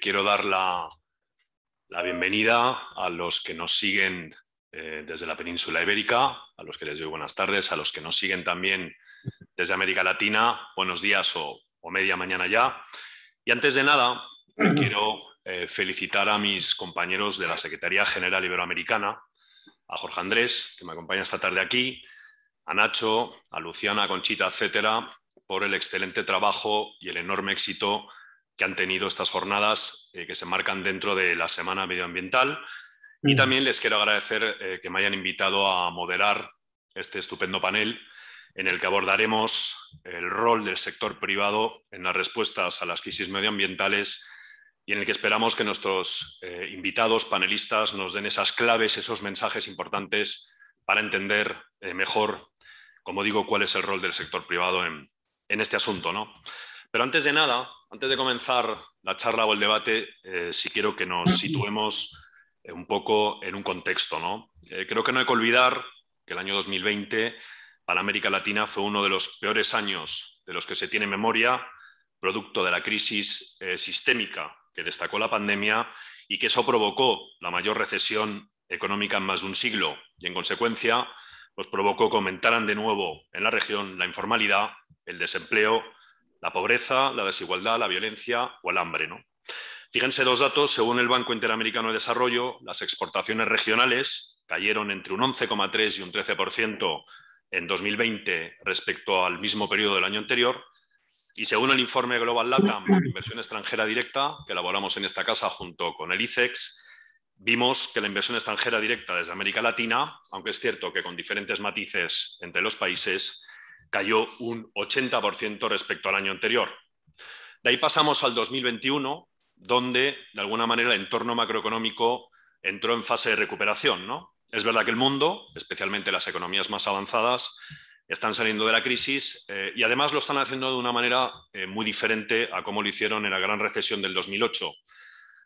Quiero dar la bienvenida a los que nos siguen desde la península ibérica, a los que les doy buenas tardes, a los que nos siguen también desde América Latina, buenos días o media mañana ya. Y antes de nada, quiero felicitar a mis compañeros de la Secretaría General Iberoamericana, a Jorge Andrés, que me acompaña esta tarde aquí, a Nacho, a Luciana, a Conchita, etcétera, por el excelente trabajo y el enorme éxito que han tenido estas jornadas que se marcan dentro de la Semana Medioambiental. Y también les quiero agradecer que me hayan invitado a moderar este estupendo panel en el que abordaremos el rol del sector privado en las respuestas a las crisis medioambientales y en el que esperamos que nuestros invitados, panelistas, nos den esas claves, esos mensajes importantes para entender mejor, como digo, cuál es el rol del sector privado en este asunto, ¿no? Pero antes de nada, antes de comenzar la charla o el debate, sí quiero que nos situemos un poco en un contexto, ¿no? Creo que no hay que olvidar que el año 2020 para América Latina fue uno de los peores años de los que se tiene memoria, producto de la crisis sistémica que destacó la pandemia y que eso provocó la mayor recesión económica en más de un siglo y, en consecuencia, pues provocó que aumentaran de nuevo en la región la informalidad, el desempleo, la pobreza, la desigualdad, la violencia o el hambre, ¿no? Fíjense dos datos. Según el Banco Interamericano de Desarrollo, las exportaciones regionales cayeron entre un 11,3 y un 13% en 2020 respecto al mismo periodo del año anterior. Y según el informe Global Latam, inversión extranjera directa, que elaboramos en esta casa junto con el ICEX, vimos que la inversión extranjera directa desde América Latina, aunque es cierto que con diferentes matices entre los países, cayó un 80% respecto al año anterior. De ahí pasamos al 2021, donde, de alguna manera, el entorno macroeconómico entró en fase de recuperación, ¿no? Es verdad que el mundo, especialmente las economías más avanzadas, están saliendo de la crisis y además lo están haciendo de una manera muy diferente a cómo lo hicieron en la gran recesión del 2008.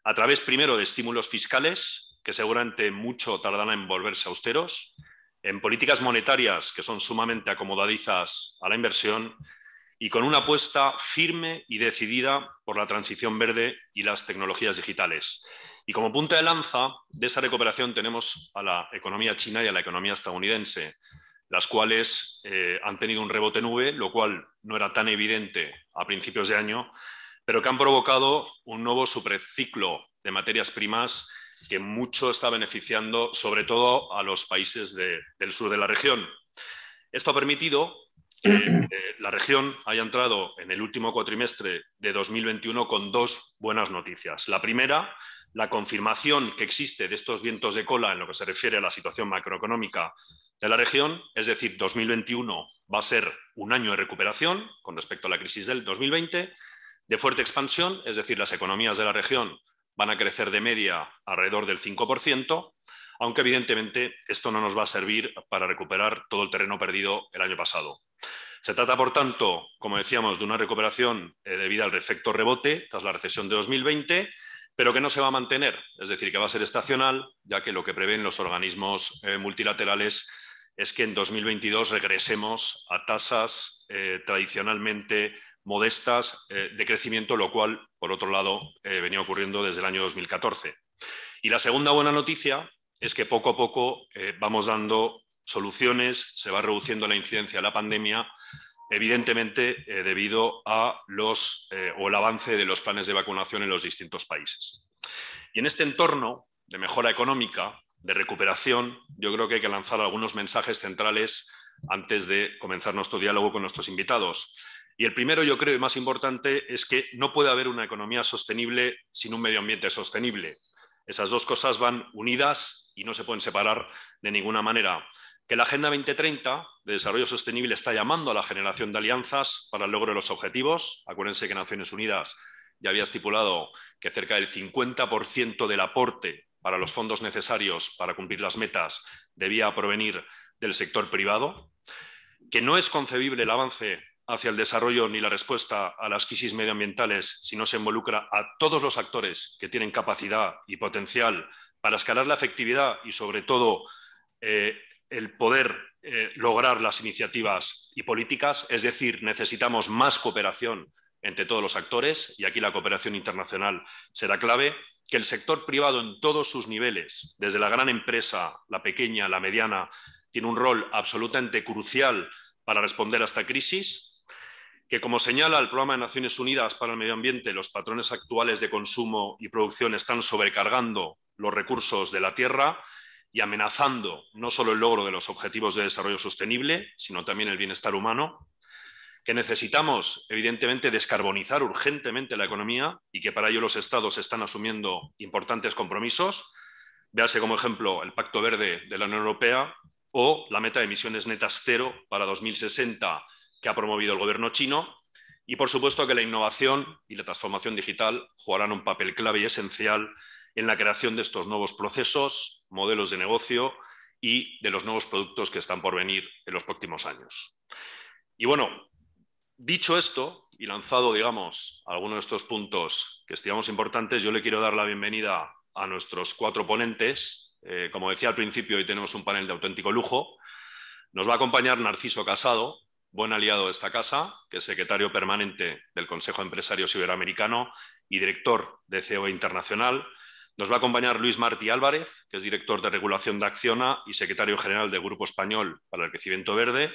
A través, primero, de estímulos fiscales, que seguramente mucho tardarán en volverse austeros, en políticas monetarias que son sumamente acomodadizas a la inversión y con una apuesta firme y decidida por la transición verde y las tecnologías digitales. Y como punta de lanza de esa recuperación tenemos a la economía china y a la economía estadounidense, las cuales han tenido un rebote nube, lo cual no era tan evidente a principios de año, pero que han provocado un nuevo superciclo de materias primas que mucho está beneficiando, sobre todo a los países del sur de la región. Esto ha permitido que la región haya entrado en el último cuatrimestre de 2021 con dos buenas noticias. La primera, la confirmación que existe de estos vientos de cola en lo que se refiere a la situación macroeconómica de la región, es decir, 2021 va a ser un año de recuperación con respecto a la crisis del 2020, de fuerte expansión, es decir, las economías de la región van a crecer de media alrededor del 5%, aunque evidentemente esto no nos va a servir para recuperar todo el terreno perdido el año pasado. Se trata, por tanto, como decíamos, de una recuperación debida al efecto rebote tras la recesión de 2020, pero que no se va a mantener, es decir, que va a ser estacional, ya que lo que prevén los organismos multilaterales es que en 2022 regresemos a tasas tradicionalmente modestas de crecimiento, lo cual, por otro lado, venía ocurriendo desde el año 2014. Y la segunda buena noticia es que poco a poco vamos dando soluciones, se va reduciendo la incidencia de la pandemia, evidentemente debido a el avance de los planes de vacunación en los distintos países. Y en este entorno de mejora económica, de recuperación, yo creo que hay que lanzar algunos mensajes centrales antes de comenzar nuestro diálogo con nuestros invitados. Y el primero, yo creo, y más importante, es que no puede haber una economía sostenible sin un medio ambiente sostenible. Esas dos cosas van unidas y no se pueden separar de ninguna manera. Que la Agenda 2030 de Desarrollo Sostenible está llamando a la generación de alianzas para el logro de los objetivos. Acuérdense que Naciones Unidas ya había estipulado que cerca del 50% del aporte para los fondos necesarios para cumplir las metas debía provenir del sector privado. Que no es concebible el avance hacia el desarrollo ni la respuesta a las crisis medioambientales si no se involucra a todos los actores que tienen capacidad y potencial para escalar la efectividad y, sobre todo, el poder lograr las iniciativas y políticas, es decir, necesitamos más cooperación entre todos los actores, y aquí la cooperación internacional será clave, que el sector privado en todos sus niveles, desde la gran empresa, la pequeña, la mediana, tiene un rol absolutamente crucial para responder a esta crisis, que como señala el Programa de Naciones Unidas para el Medio Ambiente, los patrones actuales de consumo y producción están sobrecargando los recursos de la tierra y amenazando no solo el logro de los objetivos de desarrollo sostenible, sino también el bienestar humano, que necesitamos, evidentemente, descarbonizar urgentemente la economía y que para ello los Estados están asumiendo importantes compromisos. Véase como ejemplo el Pacto Verde de la Unión Europea o la meta de emisiones netas cero para 2060 que ha promovido el gobierno chino. Y, por supuesto, que la innovación y la transformación digital jugarán un papel clave y esencial en la creación de estos nuevos procesos, modelos de negocio y de los nuevos productos que están por venir en los próximos años. Y bueno, dicho esto y lanzado, digamos, algunos de estos puntos que estimamos importantes, yo le quiero dar la bienvenida a nuestros cuatro ponentes. Como decía al principio, hoy tenemos un panel de auténtico lujo. Nos va a acompañar Narciso Casado, buen aliado de esta casa, que es secretario permanente del Consejo Empresario Iberoamericano y director de CEO Internacional. Nos va a acompañar Luis Martí Álvarez, que es director de regulación de Acciona y secretario general del Grupo Español para el Crecimiento Verde.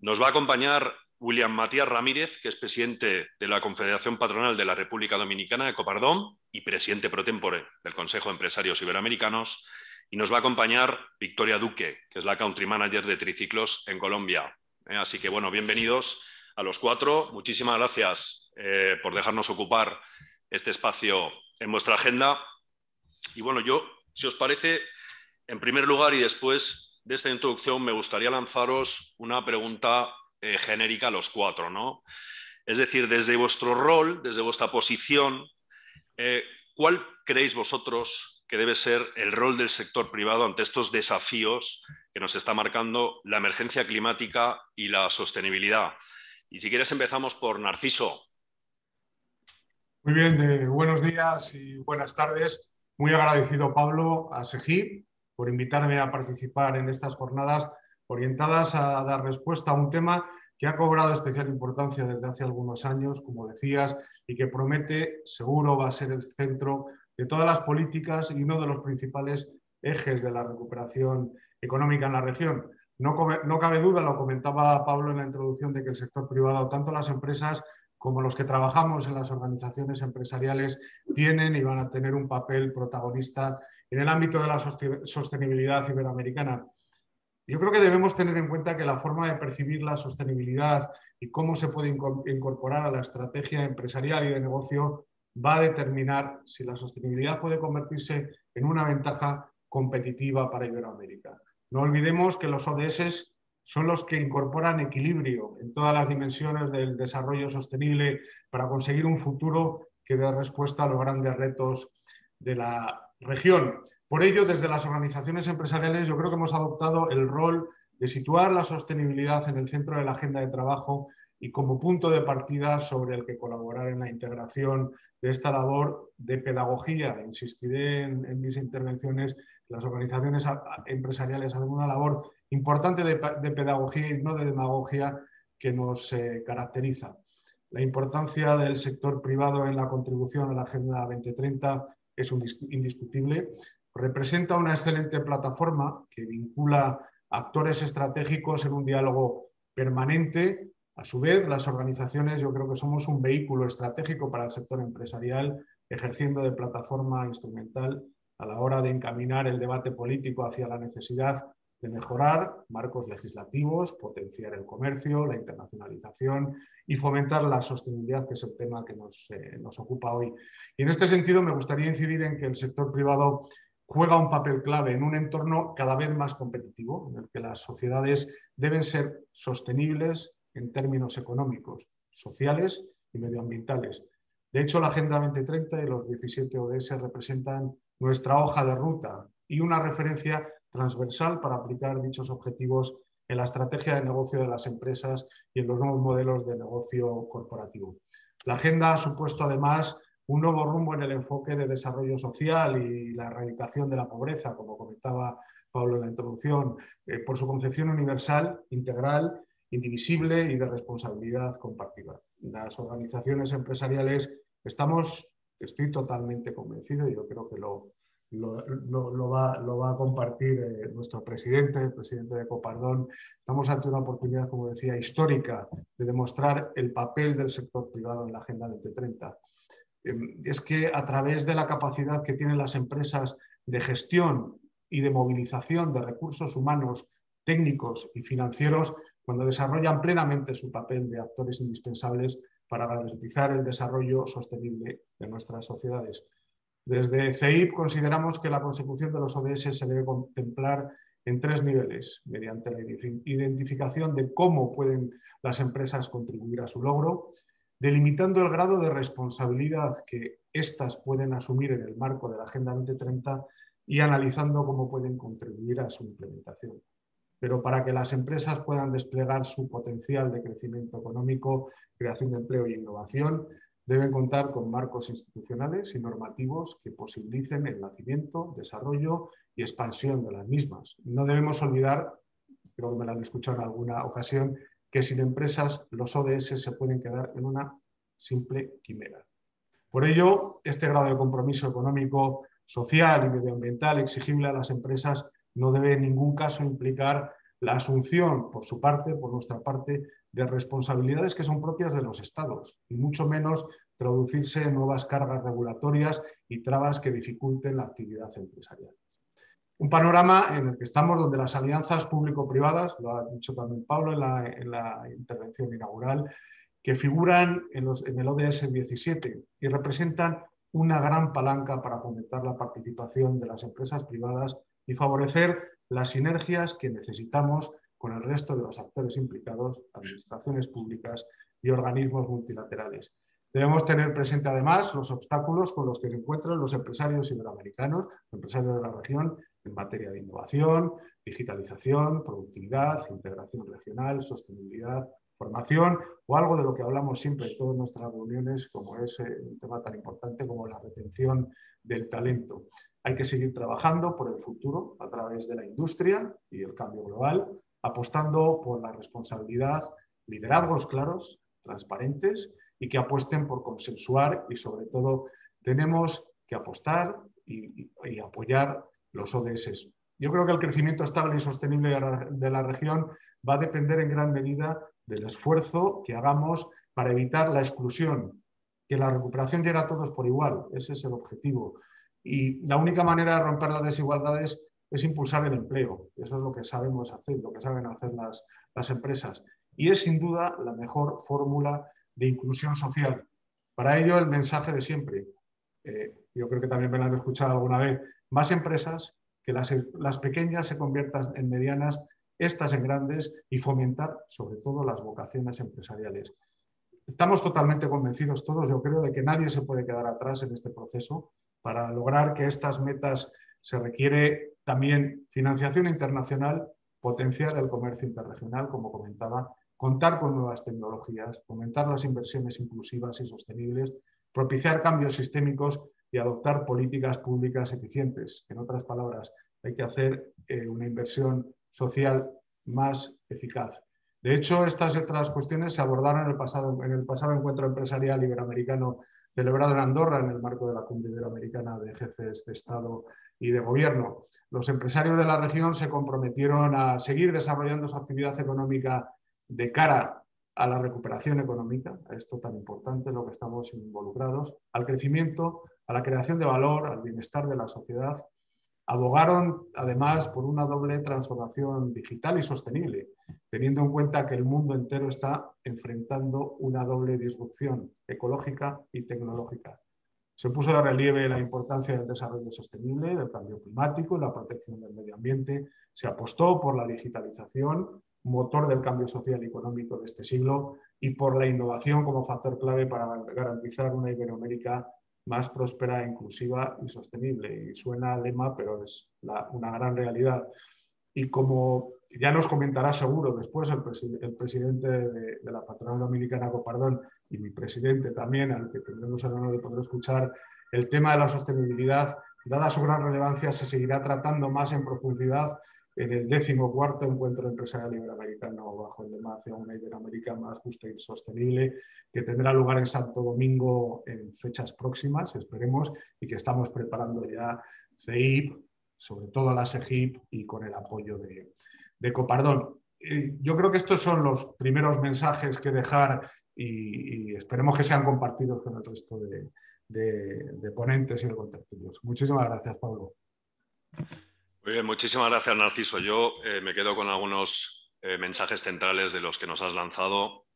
Nos va a acompañar William Matías Ramírez, que es presidente de la Confederación Patronal de la República Dominicana de Copardón y presidente pro tempore del Consejo de Empresarios Iberoamericanos. Y nos va a acompañar Victoria Duque, que es la Country Manager de Triciclos en Colombia. Así que, bueno, bienvenidos a los cuatro. Muchísimas gracias por dejarnos ocupar este espacio en vuestra agenda. Y, bueno, yo, si os parece, en primer lugar y después de esta introducción, me gustaría lanzaros una pregunta genérica a los cuatro, ¿no? Es decir, desde vuestro rol, desde vuestra posición, ¿cuál creéis vosotros que debe ser el rol del sector privado ante estos desafíos que nos está marcando la emergencia climática y la sostenibilidad? Y si quieres empezamos por Narciso. Muy bien, buenos días y buenas tardes. Muy agradecido, Pablo, a SEGIP por invitarme a participar en estas jornadas orientadas a dar respuesta a un tema que ha cobrado especial importancia desde hace algunos años, como decías, y que promete, seguro, va a ser el centro de todas las políticas y uno de los principales ejes de la recuperación económica en la región. No cabe duda, lo comentaba Pablo en la introducción, de que el sector privado, tanto las empresas como los que trabajamos en las organizaciones empresariales, tienen y van a tener un papel protagonista en el ámbito de la sostenibilidad iberoamericana. Yo creo que debemos tener en cuenta que la forma de percibir la sostenibilidad y cómo se puede incorporar a la estrategia empresarial y de negocio va a determinar si la sostenibilidad puede convertirse en una ventaja competitiva para Iberoamérica. No olvidemos que los ODS son los que incorporan equilibrio en todas las dimensiones del desarrollo sostenible para conseguir un futuro que dé respuesta a los grandes retos de la región. Por ello, desde las organizaciones empresariales, yo creo que hemos adoptado el rol de situar la sostenibilidad en el centro de la agenda de trabajo y como punto de partida sobre el que colaborar en la integración de esta labor de pedagogía. Insistiré en mis intervenciones, las organizaciones empresariales hacen una labor importante de pedagogía y no de demagogia que nos caracteriza. La importancia del sector privado en la contribución a la Agenda 2030 es indiscutible. Representa una excelente plataforma que vincula actores estratégicos en un diálogo permanente. A su vez, las organizaciones, yo creo que somos un vehículo estratégico para el sector empresarial, ejerciendo de plataforma instrumental a la hora de encaminar el debate político hacia la necesidad de mejorar marcos legislativos, potenciar el comercio, la internacionalización y fomentar la sostenibilidad, que es el tema que nos ocupa hoy. Y en este sentido me gustaría incidir en que el sector privado juega un papel clave en un entorno cada vez más competitivo, en el que las sociedades deben ser sostenibles en términos económicos, sociales y medioambientales. De hecho, la Agenda 2030 y los 17 ODS representan nuestra hoja de ruta y una referencia transversal para aplicar dichos objetivos en la estrategia de negocio de las empresas y en los nuevos modelos de negocio corporativo. La agenda ha supuesto, además, un nuevo rumbo en el enfoque de desarrollo social y la erradicación de la pobreza, como comentaba Pablo en la introducción, por su concepción universal, integral indivisible y de responsabilidad compartida. Las organizaciones empresariales estamos, estoy totalmente convencido, y yo creo que lo va a compartir nuestro presidente, el presidente de Copardón. Estamos ante una oportunidad, como decía, histórica de demostrar el papel del sector privado en la Agenda 2030. Es que a través de la capacidad que tienen las empresas de gestión y de movilización de recursos humanos, técnicos y financieros, cuando desarrollan plenamente su papel de actores indispensables para garantizar el desarrollo sostenible de nuestras sociedades. Desde CEIP consideramos que la consecución de los ODS se debe contemplar en tres niveles, mediante la identificación de cómo pueden las empresas contribuir a su logro, delimitando el grado de responsabilidad que éstas pueden asumir en el marco de la Agenda 2030 y analizando cómo pueden contribuir a su implementación. Pero para que las empresas puedan desplegar su potencial de crecimiento económico, creación de empleo e innovación, deben contar con marcos institucionales y normativos que posibiliten el nacimiento, desarrollo y expansión de las mismas. No debemos olvidar, creo que me lo han escuchado en alguna ocasión, que sin empresas los ODS se pueden quedar en una simple quimera. Por ello, este grado de compromiso económico, social y medioambiental exigible a las empresas no debe en ningún caso implicar la asunción por su parte, por nuestra parte, de responsabilidades que son propias de los Estados, y mucho menos traducirse en nuevas cargas regulatorias y trabas que dificulten la actividad empresarial. Un panorama en el que estamos donde las alianzas público-privadas, lo ha dicho también Pablo en la intervención inaugural, que figuran en el ODS 17 y representan una gran palanca para fomentar la participación de las empresas privadas y favorecer las sinergias que necesitamos con el resto de los actores implicados, administraciones públicas y organismos multilaterales. Debemos tener presente además los obstáculos con los que se encuentran los empresarios iberoamericanos, empresarios de la región, en materia de innovación, digitalización, productividad, integración regional, sostenibilidad, formación o algo de lo que hablamos siempre en todas nuestras reuniones, como es un tema tan importante como la retención del talento. Hay que seguir trabajando por el futuro a través de la industria y el cambio global, apostando por la responsabilidad, liderazgos claros, transparentes y que apuesten por consensuar, y sobre todo tenemos que apostar y apoyar los ODS. Yo creo que el crecimiento estable y sostenible de la región va a depender en gran medida del esfuerzo que hagamos para evitar la exclusión, que la recuperación llegue a todos por igual, ese es el objetivo. Y la única manera de romper las desigualdades es impulsar el empleo. Eso es lo que sabemos hacer, lo que saben hacer las empresas. Y es sin duda la mejor fórmula de inclusión social. Para ello, el mensaje de siempre. Yo creo que también me lo han escuchado alguna vez. Más empresas, que las pequeñas se conviertan en medianas, estas en grandes, y fomentar sobre todo las vocaciones empresariales. Estamos totalmente convencidos todos, yo creo, de que nadie se puede quedar atrás en este proceso. Para lograr que estas metas se requiere también financiación internacional, potenciar el comercio interregional, como comentaba, contar con nuevas tecnologías, fomentar las inversiones inclusivas y sostenibles, propiciar cambios sistémicos y adoptar políticas públicas eficientes. En otras palabras, hay que hacer una inversión social más eficaz. De hecho, estas y otras cuestiones se abordaron en el pasado encuentro empresarial iberoamericano celebrado en Andorra en el marco de la Cumbre Iberoamericana de Jefes de Estado y de Gobierno. Los empresarios de la región se comprometieron a seguir desarrollando su actividad económica de cara a la recuperación económica, a esto tan importante en lo que estamos involucrados, al crecimiento, a la creación de valor, al bienestar de la sociedad. Abogaron, además, por una doble transformación digital y sostenible, teniendo en cuenta que el mundo entero está enfrentando una doble disrupción ecológica y tecnológica. Se puso de relieve la importancia del desarrollo sostenible, del cambio climático y la protección del medio ambiente. Se apostó por la digitalización, motor del cambio social y económico de este siglo, y por la innovación como factor clave para garantizar una Iberoamérica más próspera, inclusiva y sostenible. Y suena al lema, pero es una gran realidad. Y como ya nos comentará seguro después el presidente de la patronal dominicana, Copardón, y mi presidente también, al que tendremos el honor de poder escuchar, el tema de la sostenibilidad, dada su gran relevancia, se seguirá tratando más en profundidad en el 14º Encuentro Empresarial Iberoamericano bajo el lema hacia una Iberoamérica más justa y sostenible, que tendrá lugar en Santo Domingo en fechas próximas, esperemos, y que estamos preparando ya CEIP, sobre todo a la SEGIP y con el apoyo de Copardón. Yo creo que estos son los primeros mensajes que dejar y esperemos que sean compartidos con el resto de ponentes y de contertulios. Muchísimas gracias, Pablo. Muy bien, muchísimas gracias, Narciso. Yo me quedo con algunos mensajes centrales de los que nos has lanzado,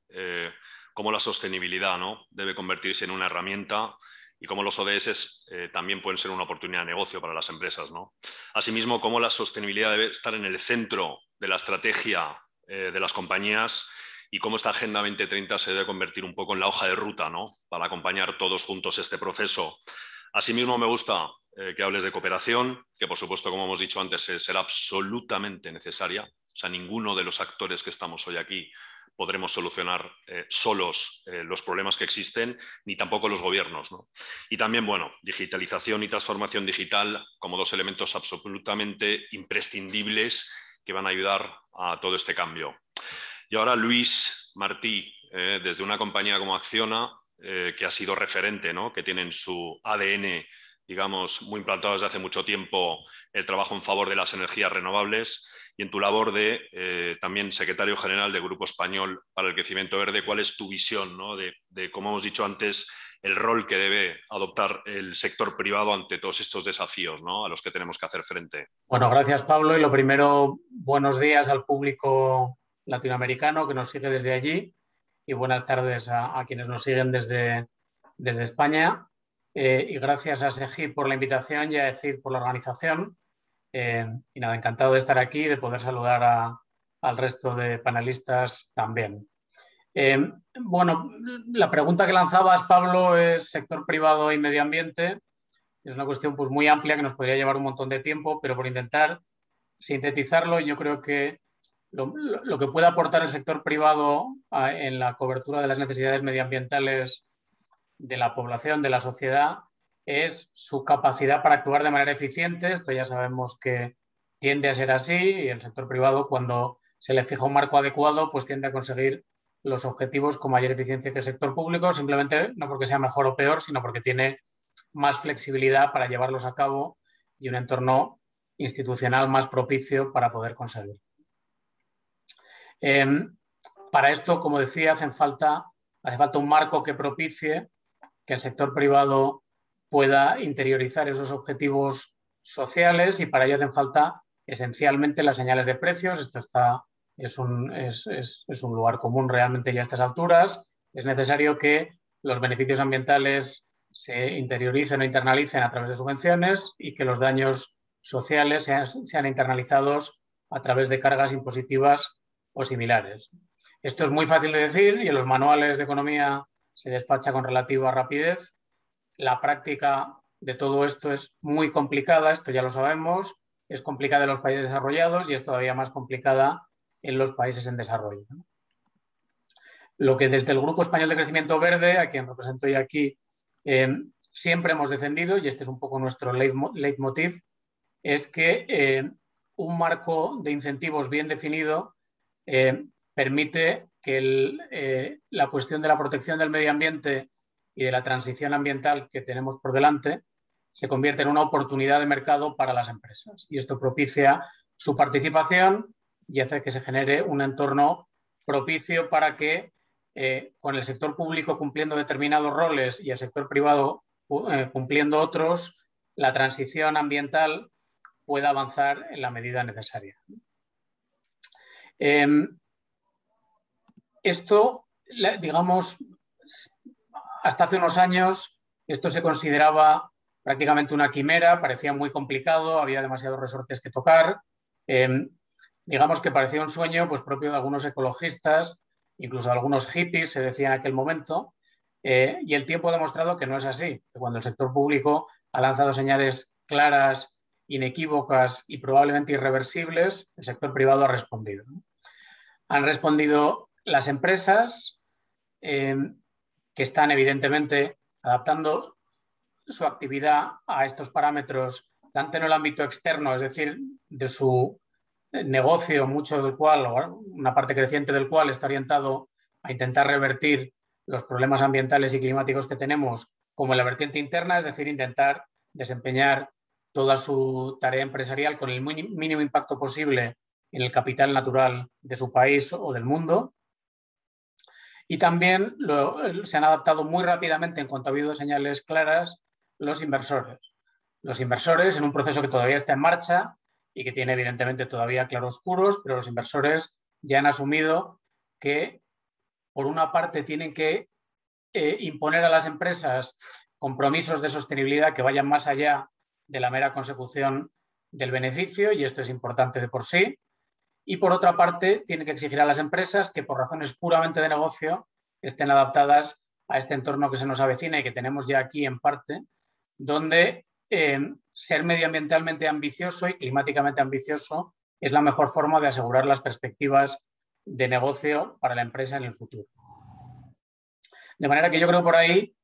cómo la sostenibilidad, ¿no?, debe convertirse en una herramienta y cómo los ODS también pueden ser una oportunidad de negocio para las empresas, ¿no? Asimismo, cómo la sostenibilidad debe estar en el centro de la estrategia de las compañías y cómo esta Agenda 2030 se debe convertir un poco en la hoja de ruta, ¿no?, para acompañar todos juntos este proceso. Asimismo, me gusta que hables de cooperación, que por supuesto, como hemos dicho antes, será absolutamente necesaria. O sea, ninguno de los actores que estamos hoy aquí podremos solucionar solos los problemas que existen, ni tampoco los gobiernos, ¿no? Y también, bueno, digitalización y transformación digital como dos elementos absolutamente imprescindibles que van a ayudar a todo este cambio. Y ahora Luis Martí, desde una compañía como Acciona, que ha sido referente, ¿no?, que tienen su ADN, digamos, muy implantado desde hace mucho tiempo, el trabajo en favor de las energías renovables, y en tu labor de también secretario general del Grupo Español para el Crecimiento Verde, ¿cuál es tu visión, ¿no?, de, como hemos dicho antes, el rol que debe adoptar el sector privado ante todos estos desafíos, ¿no?, a los que tenemos que hacer frente? Bueno, gracias, Pablo. Y lo primero, buenos días al público latinoamericano que nos sigue desde allí y buenas tardes a quienes nos siguen desde España. Y gracias a SEGIP por la invitación y a AECID por la organización. Y nada, encantado de estar aquí y de poder saludar al resto de panelistas también. Bueno, la pregunta que lanzabas, Pablo, es sector privado y medio ambiente. Es una cuestión, pues, muy amplia que nos podría llevar un montón de tiempo, pero por intentar sintetizarlo, yo creo que lo que puede aportar el sector privado en la cobertura de las necesidades medioambientales de la población, de la sociedad, es su capacidad para actuar de manera eficiente. Esto ya sabemos que tiende a ser así y el sector privado, cuando se le fija un marco adecuado, pues tiende a conseguir los objetivos con mayor eficiencia que el sector público, simplemente no porque sea mejor o peor, sino porque tiene más flexibilidad para llevarlos a cabo y un entorno institucional más propicio para poder conseguirlo. Para esto, como decía, hace falta un marco que propicie que el sector privado pueda interiorizar esos objetivos sociales y para ello hacen falta esencialmente las señales de precios. Esto es un lugar común realmente ya a estas alturas. Es necesario que los beneficios ambientales se interioricen o internalicen a través de subvenciones y que los daños sociales sean internalizados a través de cargas impositivas o similares. Esto es muy fácil de decir y en los manuales de economía se despacha con relativa rapidez. La práctica de todo esto es muy complicada, esto ya lo sabemos, es complicada en los países desarrollados y es todavía más complicada en los países en desarrollo. Lo que desde el Grupo Español de Crecimiento Verde, a quien represento yo aquí, siempre hemos defendido, y este es un poco nuestro leitmotiv, es que un marco de incentivos bien definido permite que la cuestión de la protección del medio ambiente y de la transición ambiental que tenemos por delante se convierta en una oportunidad de mercado para las empresas. Y esto propicia su participación y hace que se genere un entorno propicio para que con el sector público cumpliendo determinados roles y el sector privado cumpliendo otros, la transición ambiental pueda avanzar en la medida necesaria. Esto, digamos, hasta hace unos años esto se consideraba prácticamente una quimera, parecía muy complicado, había demasiados resortes que tocar, digamos que parecía un sueño, pues, propio de algunos ecologistas, incluso de algunos hippies, se decía en aquel momento, y el tiempo ha demostrado que no es así, que cuando el sector público ha lanzado señales claras, inequívocas y probablemente irreversibles, el sector privado ha respondido. Han respondido las empresas, que están evidentemente adaptando su actividad a estos parámetros, tanto en el ámbito externo, es decir, de su negocio, mucho del cual, o una parte creciente del cual, está orientado a intentar revertir los problemas ambientales y climáticos que tenemos como en la vertiente interna, es decir, intentar desempeñar toda su tarea empresarial con el mínimo impacto posible en el capital natural de su país o del mundo. Y también se han adaptado muy rápidamente, en cuanto ha habido señales claras, los inversores. Los inversores, en un proceso que todavía está en marcha y que tiene evidentemente todavía claroscuros, pero los inversores ya han asumido que, por una parte, tienen que imponer a las empresas compromisos de sostenibilidad que vayan más allá de la mera consecución del beneficio, y esto es importante de por sí. Y por otra parte, tiene que exigir a las empresas que por razones puramente de negocio estén adaptadas a este entorno que se nos avecina y que tenemos ya aquí en parte, donde ser medioambientalmente ambicioso y climáticamente ambicioso es la mejor forma de asegurar las perspectivas de negocio para la empresa en el futuro. De manera que yo creo que por ahí,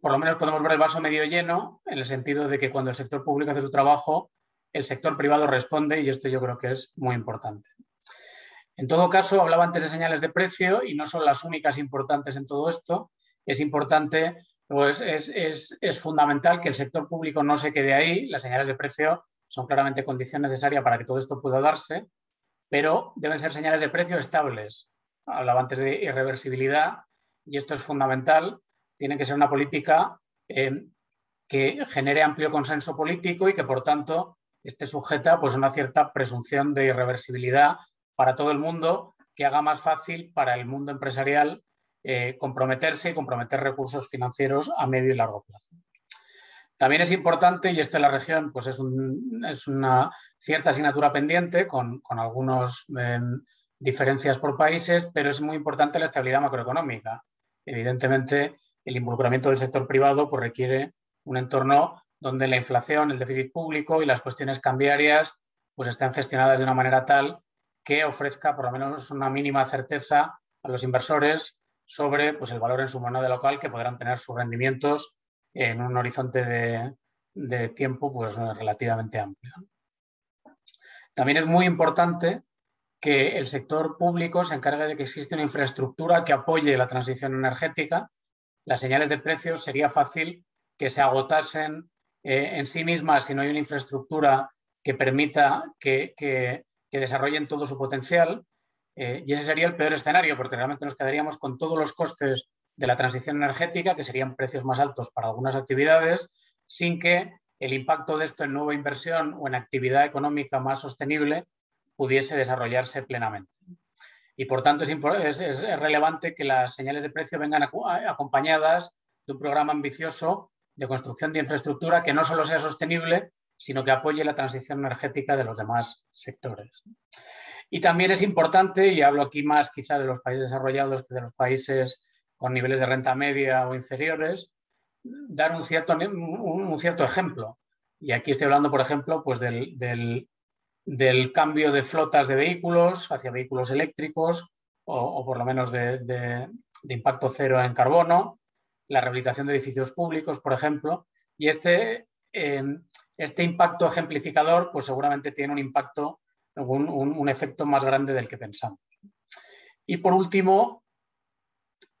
por lo menos podemos ver el vaso medio lleno, en el sentido de que cuando el sector público hace su trabajo, el sector privado responde, y esto yo creo que es muy importante. En todo caso, hablaba antes de señales de precio y no son las únicas importantes en todo esto. Es importante, pues, es fundamental que el sector público no se quede ahí. Las señales de precio son claramente condición necesaria para que todo esto pueda darse, pero deben ser señales de precio estables. Hablaba antes de irreversibilidad y esto es fundamental. Tiene que ser una política que genere amplio consenso político y que, por tanto, esté sujeta, pues, a una cierta presunción de irreversibilidad para todo el mundo, que haga más fácil para el mundo empresarial comprometerse y comprometer recursos financieros a medio y largo plazo. También es importante, y esto en la región pues es una cierta asignatura pendiente con algunas diferencias por países, pero es muy importante la estabilidad macroeconómica. Evidentemente, el involucramiento del sector privado pues requiere un entorno donde la inflación, el déficit público y las cuestiones cambiarias pues están gestionadas de una manera tal que ofrezca por lo menos una mínima certeza a los inversores sobre, pues, el valor en su moneda local que podrán tener sus rendimientos en un horizonte de tiempo pues relativamente amplio. También es muy importante que el sector público se encargue de que exista una infraestructura que apoye la transición energética. Las señales de precios sería fácil que se agotasen en sí mismas si no hay una infraestructura que permita que desarrollen todo su potencial, y ese sería el peor escenario, porque realmente nos quedaríamos con todos los costes de la transición energética, que serían precios más altos para algunas actividades, sin que el impacto de esto en nueva inversión o en actividad económica más sostenible pudiese desarrollarse plenamente. Y por tanto es relevante que las señales de precio vengan acompañadas de un programa ambicioso de construcción de infraestructura que no solo sea sostenible, sino que apoye la transición energética de los demás sectores. Y también es importante, y hablo aquí más quizá de los países desarrollados que de los países con niveles de renta media o inferiores, dar un cierto ejemplo. Y aquí estoy hablando, por ejemplo, pues del cambio de flotas de vehículos hacia vehículos eléctricos o por lo menos de impacto cero en carbono, la rehabilitación de edificios públicos, por ejemplo, y este impacto ejemplificador pues seguramente tiene un impacto, un efecto más grande del que pensamos. Y por último,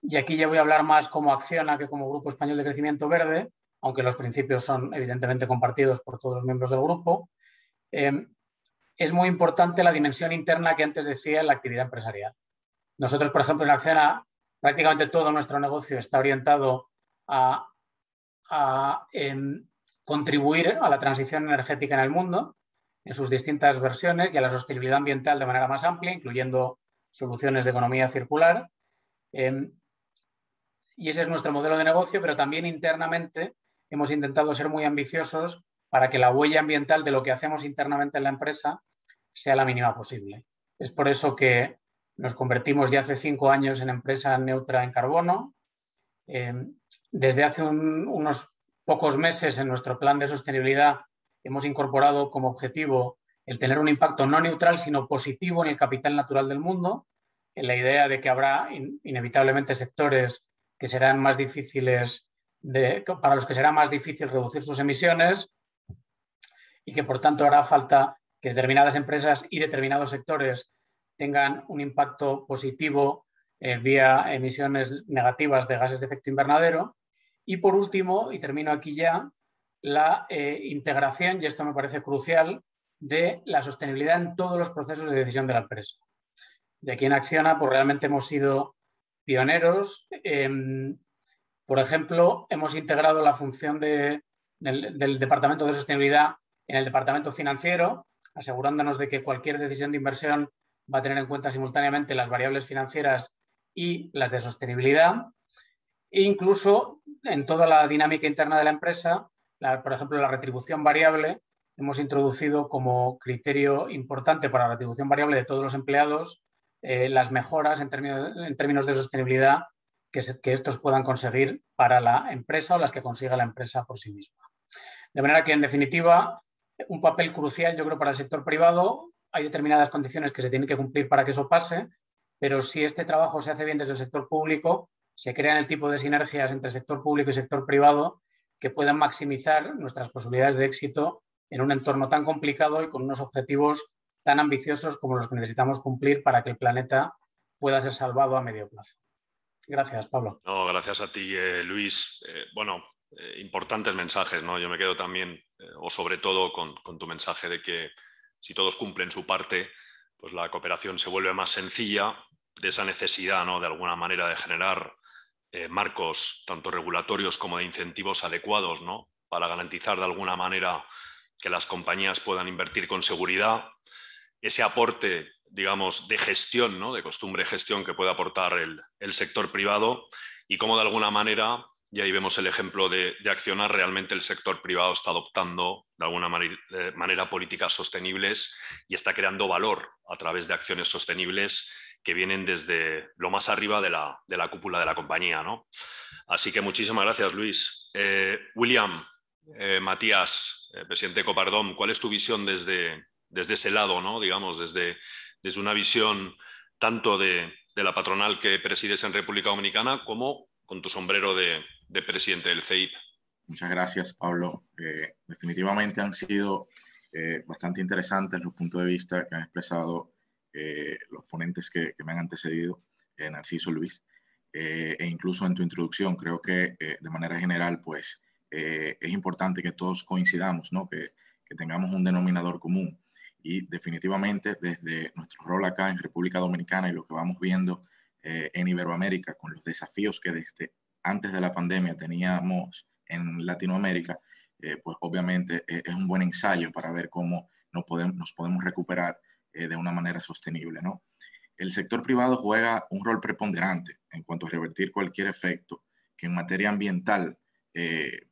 y aquí ya voy a hablar más como Acciona que como Grupo Español de Crecimiento Verde, aunque los principios son evidentemente compartidos por todos los miembros del grupo, es muy importante la dimensión interna que antes decía en la actividad empresarial. Nosotros, por ejemplo, en Acciona prácticamente todo nuestro negocio está orientado a contribuir a la transición energética en el mundo, en sus distintas versiones, y a la sostenibilidad ambiental de manera más amplia, incluyendo soluciones de economía circular. Y ese es nuestro modelo de negocio, pero también internamente hemos intentado ser muy ambiciosos para que la huella ambiental de lo que hacemos internamente en la empresa sea la mínima posible. Es por eso que nos convertimos ya hace 5 años en empresa neutra en carbono. Desde hace unos pocos meses en nuestro plan de sostenibilidad hemos incorporado como objetivo el tener un impacto no neutral, sino positivo en el capital natural del mundo, en la idea de que habrá inevitablemente sectores que serán más difíciles, para los que será más difícil reducir sus emisiones y que por tanto hará falta que determinadas empresas y determinados sectores tengan un impacto positivo vía emisiones negativas de gases de efecto invernadero. Y por último, y termino aquí ya, la integración, y esto me parece crucial, de la sostenibilidad en todos los procesos de decisión de la empresa. De aquí en Acciona, pues realmente hemos sido pioneros. Por ejemplo, hemos integrado la función del Departamento de Sostenibilidad en el Departamento Financiero, asegurándonos de que cualquier decisión de inversión va a tener en cuenta simultáneamente las variables financieras y las de sostenibilidad. E incluso en toda la dinámica interna de la empresa, por ejemplo, la retribución variable, hemos introducido como criterio importante para la retribución variable de todos los empleados las mejoras en términos de sostenibilidad que estos puedan conseguir para la empresa o las que consiga la empresa por sí misma. De manera que, en definitiva, un papel crucial, yo creo, para el sector privado. Hay determinadas condiciones que se tienen que cumplir para que eso pase, pero si este trabajo se hace bien desde el sector público, se crean el tipo de sinergias entre sector público y sector privado que puedan maximizar nuestras posibilidades de éxito en un entorno tan complicado y con unos objetivos tan ambiciosos como los que necesitamos cumplir para que el planeta pueda ser salvado a medio plazo. Gracias, Pablo. No, gracias a ti, Luis. Importantes mensajes, ¿no? Yo me quedo también, o sobre todo, con tu mensaje de que si todos cumplen su parte, pues la cooperación se vuelve más sencilla, de esa necesidad, ¿no?, de alguna manera de generar marcos tanto regulatorios como de incentivos adecuados, ¿no?, para garantizar de alguna manera que las compañías puedan invertir con seguridad. Ese aporte, digamos, de gestión, ¿no?, de costumbre de gestión que puede aportar el sector privado, y cómo de alguna manera, y ahí vemos el ejemplo de Acciona, realmente el sector privado está adoptando de alguna manera políticas sostenibles y está creando valor a través de acciones sostenibles que vienen desde lo más arriba de la cúpula de la compañía, ¿no? Así que muchísimas gracias, Luis. William, Matías, presidente de Copardom, ¿cuál es tu visión desde ese lado, ¿no?, digamos, desde una visión tanto de la patronal que presides en República Dominicana como con tu sombrero de presidente del CEIP? Muchas gracias, Pablo. Definitivamente han sido bastante interesantes los puntos de vista que han expresado los ponentes que me han antecedido, Narciso, Luis, e incluso en tu introducción. Creo que de manera general, pues, es importante que todos coincidamos, ¿no?, que tengamos un denominador común. Y definitivamente desde nuestro rol acá en República Dominicana y lo que vamos viendo en Iberoamérica, con los desafíos que desde antes de la pandemia teníamos en Latinoamérica, pues obviamente es un buen ensayo para ver cómo nos podemos recuperar de una manera sostenible, ¿no? El sector privado juega un rol preponderante en cuanto a revertir cualquier efecto que en materia ambiental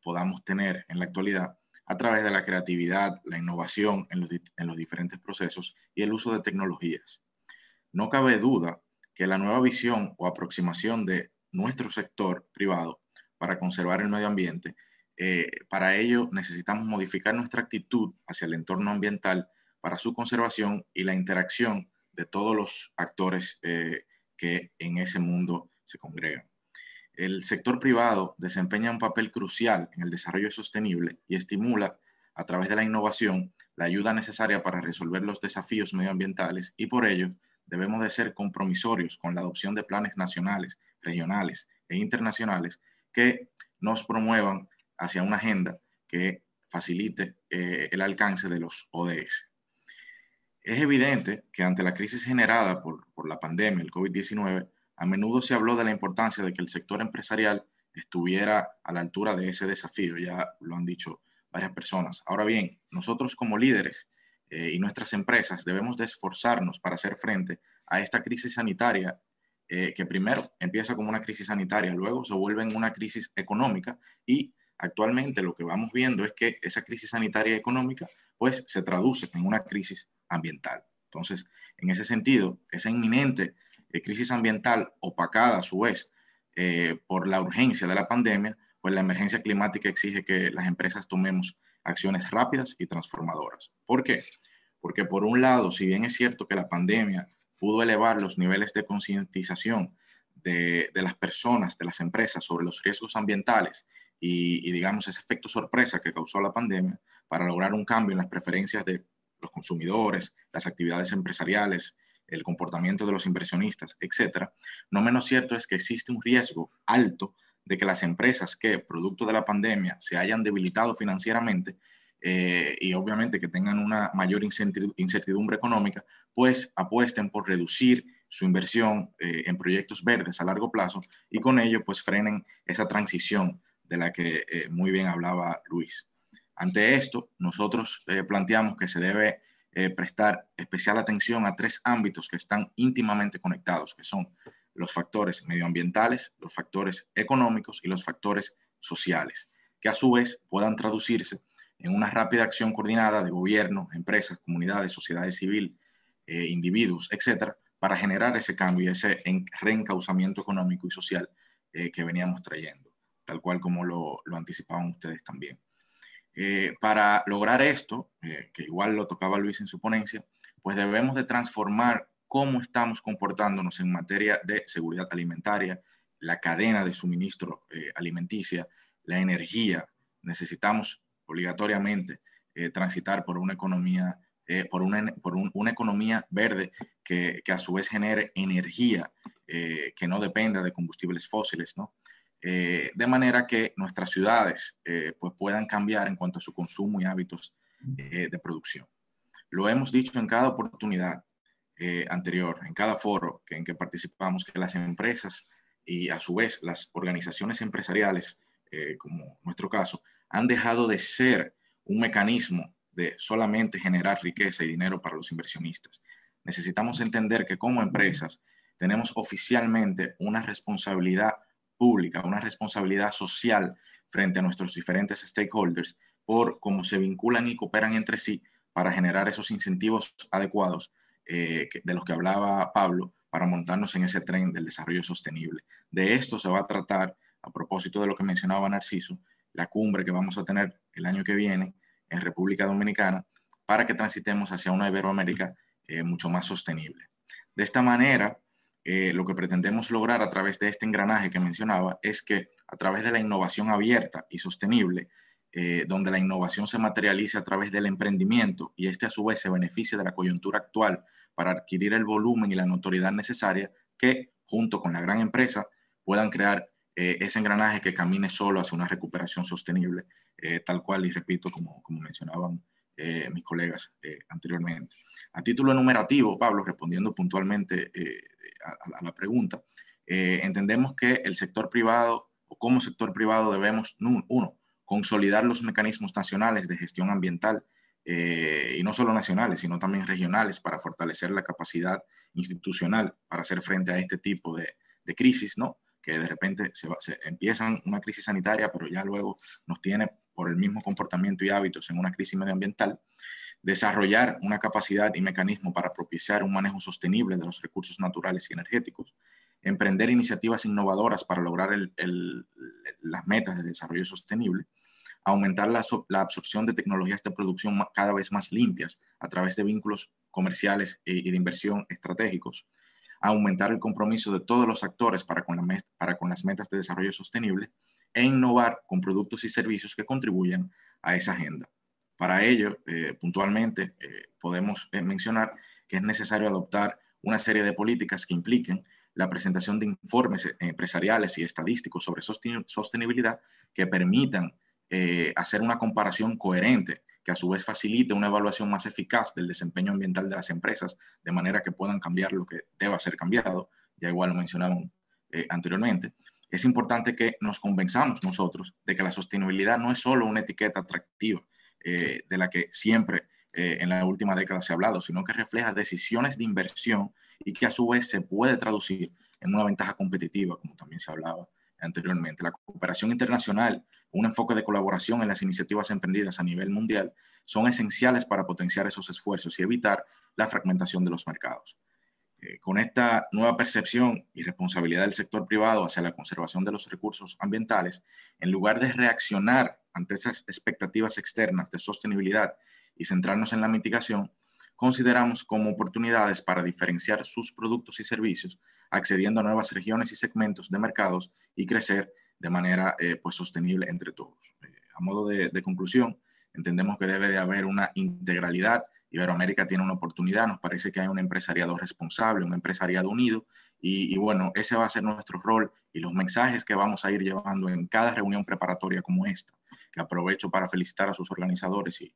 podamos tener en la actualidad, a través de la creatividad, la innovación en los diferentes procesos y el uso de tecnologías. No cabe duda que la nueva visión o aproximación de nuestro sector privado para conservar el medio ambiente, para ello necesitamos modificar nuestra actitud hacia el entorno ambiental para su conservación y la interacción de todos los actores que en ese mundo se congregan. El sector privado desempeña un papel crucial en el desarrollo sostenible y estimula, a través de la innovación, la ayuda necesaria para resolver los desafíos medioambientales, y por ello debemos de ser compromisorios con la adopción de planes nacionales, regionales e internacionales que nos promuevan hacia una agenda que facilite el alcance de los ODS. Es evidente que ante la crisis generada por la pandemia, el COVID-19, a menudo se habló de la importancia de que el sector empresarial estuviera a la altura de ese desafío, ya lo han dicho varias personas. Ahora bien, nosotros como líderes y nuestras empresas debemos de esforzarnos para hacer frente a esta crisis sanitaria, que primero empieza como una crisis sanitaria, luego se vuelve en una crisis económica, y actualmente lo que vamos viendo es que esa crisis sanitaria y económica pues se traduce en una crisis ambiental. Entonces, en ese sentido, esa inminente crisis ambiental, opacada a su vez por la urgencia de la pandemia, pues la emergencia climática exige que las empresas tomemos acciones rápidas y transformadoras. ¿Por qué? Porque por un lado, si bien es cierto que la pandemia pudo elevar los niveles de concientización de las personas, de las empresas, sobre los riesgos ambientales y digamos ese efecto sorpresa que causó la pandemia para lograr un cambio en las preferencias de los consumidores, las actividades empresariales, el comportamiento de los inversionistas, etc., no menos cierto es que existe un riesgo alto de que las empresas que, producto de la pandemia, se hayan debilitado financieramente y obviamente que tengan una mayor incertidumbre económica, pues apuesten por reducir su inversión en proyectos verdes a largo plazo y con ello pues frenen esa transición de la que muy bien hablaba Luis. Ante esto, nosotros planteamos que se debe prestar especial atención a tres ámbitos que están íntimamente conectados, que son los factores medioambientales, los factores económicos y los factores sociales, que a su vez puedan traducirse en una rápida acción coordinada de gobierno, empresas, comunidades, sociedades civiles, individuos, etcétera, para generar ese cambio y ese reencauzamiento económico y social que veníamos trayendo, tal cual como lo anticipaban ustedes también. Para lograr esto, que igual lo tocaba Luis en su ponencia, pues debemos de transformar cómo estamos comportándonos en materia de seguridad alimentaria, la cadena de suministro alimenticia, la energía. Necesitamos obligatoriamente transitar por una economía verde que a su vez genere energía que no dependa de combustibles fósiles, ¿no? De manera que nuestras ciudades pues puedan cambiar en cuanto a su consumo y hábitos de producción. Lo hemos dicho en cada oportunidad anterior, en cada foro en que participamos, que las empresas y a su vez las organizaciones empresariales, como nuestro caso, han dejado de ser un mecanismo de solamente generar riqueza y dinero para los inversionistas. Necesitamos entender que como empresas tenemos oficialmente una responsabilidad pública, una responsabilidad social frente a nuestros diferentes stakeholders por cómo se vinculan y cooperan entre sí para generar esos incentivos adecuados de los que hablaba Pablo para montarnos en ese tren del desarrollo sostenible. De esto se va a tratar, a propósito de lo que mencionaba Narciso, la cumbre que vamos a tener el año que viene en República Dominicana para que transitemos hacia una Iberoamérica mucho más sostenible. De esta manera, lo que pretendemos lograr a través de este engranaje que mencionaba es que a través de la innovación abierta y sostenible, donde la innovación se materializa a través del emprendimiento y este a su vez se beneficia de la coyuntura actual para adquirir el volumen y la notoriedad necesaria que, junto con la gran empresa, puedan crear ese engranaje que camine solo hacia una recuperación sostenible, tal cual, y repito, como mencionaban mis colegas anteriormente. A título enumerativo, Pablo, respondiendo puntualmente a la pregunta, entendemos que el sector privado, o como sector privado, debemos, uno, consolidar los mecanismos nacionales de gestión ambiental, y no solo nacionales, sino también regionales, para fortalecer la capacidad institucional para hacer frente a este tipo de crisis, ¿no? Que de repente se empiezan una crisis sanitaria, pero ya luego nos tiene por el mismo comportamiento y hábitos en una crisis medioambiental. Desarrollar una capacidad y mecanismo para propiciar un manejo sostenible de los recursos naturales y energéticos, emprender iniciativas innovadoras para lograr las metas de desarrollo sostenible, aumentar la absorción de tecnologías de producción cada vez más limpias a través de vínculos comerciales y de inversión estratégicos, aumentar el compromiso de todos los actores para con las metas de desarrollo sostenible, e innovar con productos y servicios que contribuyan a esa agenda. Para ello, puntualmente, podemos mencionar que es necesario adoptar una serie de políticas que impliquen la presentación de informes empresariales y estadísticos sobre sostenibilidad que permitan hacer una comparación coherente, que a su vez facilite una evaluación más eficaz del desempeño ambiental de las empresas, de manera que puedan cambiar lo que deba ser cambiado, ya igual lo mencionaron anteriormente. Es importante que nos convenzamos nosotros de que la sostenibilidad no es solo una etiqueta atractiva de la que siempre en la última década se ha hablado, sino que refleja decisiones de inversión y que a su vez se puede traducir en una ventaja competitiva, como también se hablaba anteriormente. La cooperación internacional, un enfoque de colaboración en las iniciativas emprendidas a nivel mundial, son esenciales para potenciar esos esfuerzos y evitar la fragmentación de los mercados. Con esta nueva percepción y responsabilidad del sector privado hacia la conservación de los recursos ambientales, en lugar de reaccionar ante esas expectativas externas de sostenibilidad y centrarnos en la mitigación, consideramos como oportunidades para diferenciar sus productos y servicios, accediendo a nuevas regiones y segmentos de mercados y crecer de manera pues, sostenible entre todos. A modo de conclusión, entendemos que debe de haber una integralidad Iberoamérica tiene una oportunidad, nos parece que hay un empresariado responsable, un empresariado unido, y bueno, ese va a ser nuestro rol y los mensajes que vamos a ir llevando en cada reunión preparatoria como esta, que aprovecho para felicitar a sus organizadores y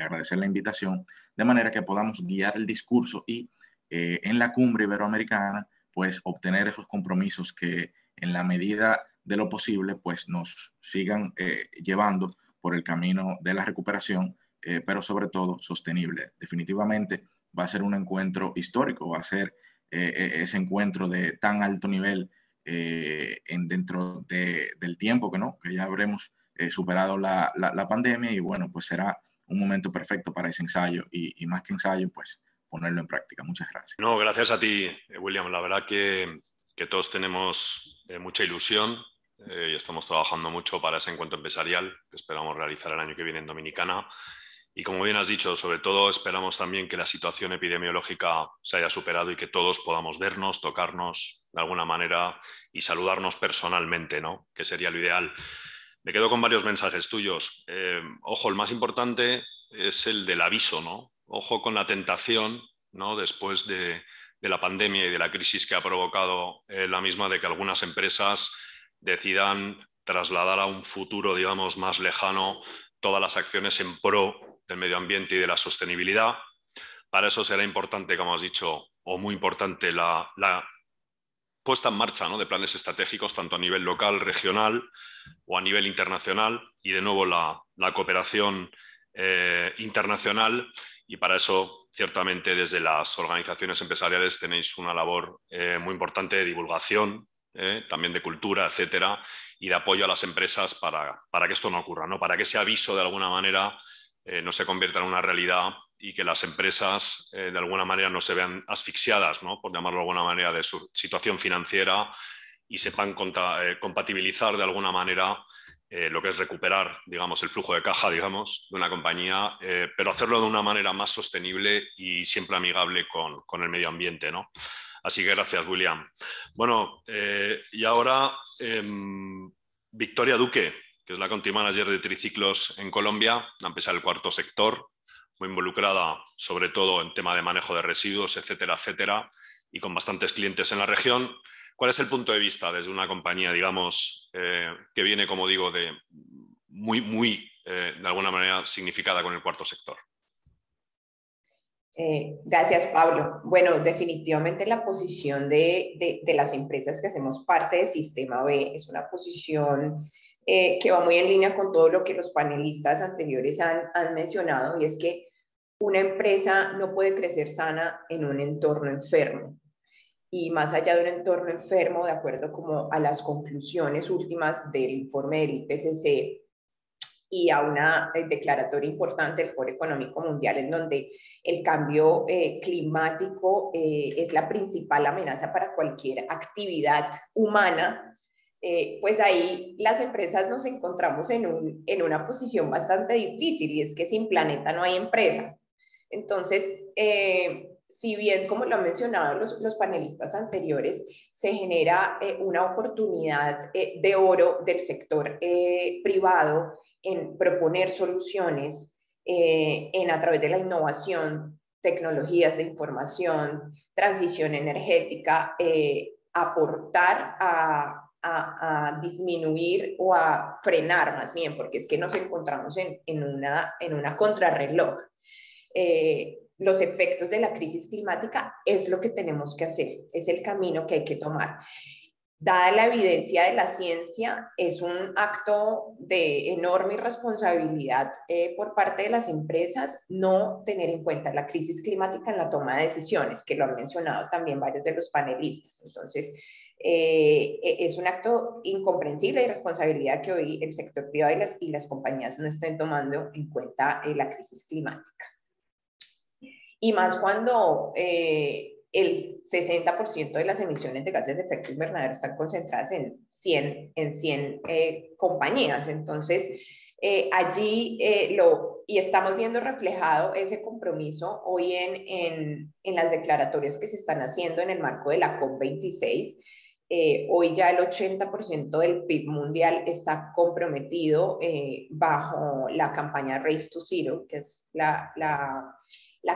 agradecer la invitación, de manera que podamos guiar el discurso y en la cumbre iberoamericana, pues obtener esos compromisos que en la medida de lo posible, pues nos sigan llevando por el camino de la recuperación, pero sobre todo sostenible. Definitivamente va a ser un encuentro histórico, va a ser ese encuentro de tan alto nivel dentro del tiempo que ya habremos superado la pandemia, y bueno, pues será un momento perfecto para ese ensayo y más que ensayo, pues ponerlo en práctica. Muchas gracias. No, gracias a ti, William. La verdad que todos tenemos mucha ilusión y estamos trabajando mucho para ese encuentro empresarial que esperamos realizar el año que viene en Dominicana. Y como bien has dicho, sobre todo esperamos también que la situación epidemiológica se haya superado y que todos podamos vernos, tocarnos de alguna manera y saludarnos personalmente, ¿no? Que sería lo ideal. Me quedo con varios mensajes tuyos. Ojo, el más importante es el del aviso, ¿no? Ojo con la tentación, ¿no? Después de la pandemia y de la crisis que ha provocado la misma, de que algunas empresas decidan trasladar a un futuro, digamos, más lejano todas las acciones en pro del medio ambiente y de la sostenibilidad. Para eso será importante, como has dicho, o muy importante, la puesta en marcha, ¿no?, de planes estratégicos, tanto a nivel local, regional o a nivel internacional, y de nuevo la cooperación internacional. Y para eso, ciertamente, desde las organizaciones empresariales tenéis una labor muy importante de divulgación, también de cultura, etcétera, y de apoyo a las empresas para que esto no ocurra, ¿no? Para que ese aviso, de alguna manera, no se convierta en una realidad y que las empresas, de alguna manera, no se vean asfixiadas, ¿no?, por llamarlo de alguna manera, de su situación financiera, y sepan compatibilizar, de alguna manera, lo que es recuperar, digamos, el flujo de caja, digamos, de una compañía, pero hacerlo de una manera más sostenible y siempre amigable con el medio ambiente, ¿no? Así que gracias, William. Bueno, y ahora Victoria Duque, que es la country manager de Triciclos en Colombia, la empresa del cuarto sector, muy involucrada sobre todo en tema de manejo de residuos, etcétera, etcétera, y con bastantes clientes en la región. ¿Cuál es el punto de vista desde una compañía, digamos, que viene, como digo, de muy, de alguna manera, significada con el cuarto sector? Gracias, Pablo. Bueno, definitivamente la posición de las empresas que hacemos parte de Sistema B es una posición que va muy en línea con todo lo que los panelistas anteriores han mencionado, y es que una empresa no puede crecer sana en un entorno enfermo. Y más allá de un entorno enfermo, de acuerdo como a las conclusiones últimas del informe del IPCC y a una declaratoria importante del Foro Económico Mundial, en donde el cambio climático es la principal amenaza para cualquier actividad humana, pues ahí las empresas nos encontramos en una posición bastante difícil, y es que sin planeta no hay empresa. Entonces, si bien, como lo han mencionado los panelistas anteriores, se genera una oportunidad de oro del sector privado en proponer soluciones a través de la innovación, tecnologías de información, transición energética, aportar a disminuir o a frenar, más bien, porque es que nos encontramos en una contrarreloj. Los efectos de la crisis climática es lo que tenemos que hacer, es el camino que hay que tomar. Dada la evidencia de la ciencia, es un acto de enorme irresponsabilidad por parte de las empresas no tener en cuenta la crisis climática en la toma de decisiones, que lo han mencionado también varios de los panelistas. Entonces, es un acto incomprensible de irresponsabilidad que hoy el sector privado y las compañías no estén tomando en cuenta la crisis climática. Y más cuando el 60% de las emisiones de gases de efecto invernadero están concentradas en 100 compañías. Entonces, allí estamos viendo reflejado ese compromiso hoy en las declaratorias que se están haciendo en el marco de la COP26, Hoy ya el 80% del PIB mundial está comprometido bajo la campaña Race to Zero, que es la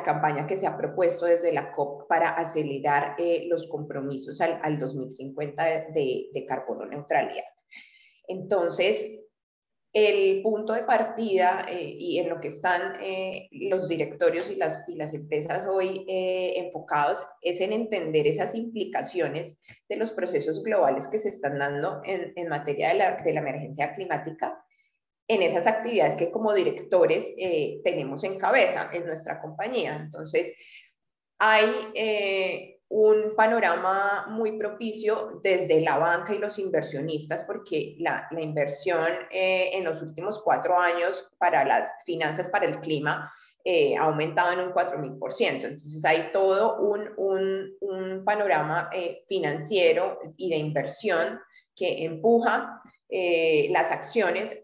campaña que se ha propuesto desde la COP para acelerar los compromisos al 2050 de carbono neutralidad. Entonces, el punto de partida y en lo que están los directorios y las empresas hoy enfocados es en entender esas implicaciones de los procesos globales que se están dando en materia de la emergencia climática en esas actividades que como directores tenemos en cabeza en nuestra compañía. Entonces, hay un panorama muy propicio desde la banca y los inversionistas, porque la inversión en los últimos 4 años para las finanzas para el clima ha aumentado en un 4000%. Entonces hay todo un panorama financiero y de inversión que empuja las acciones.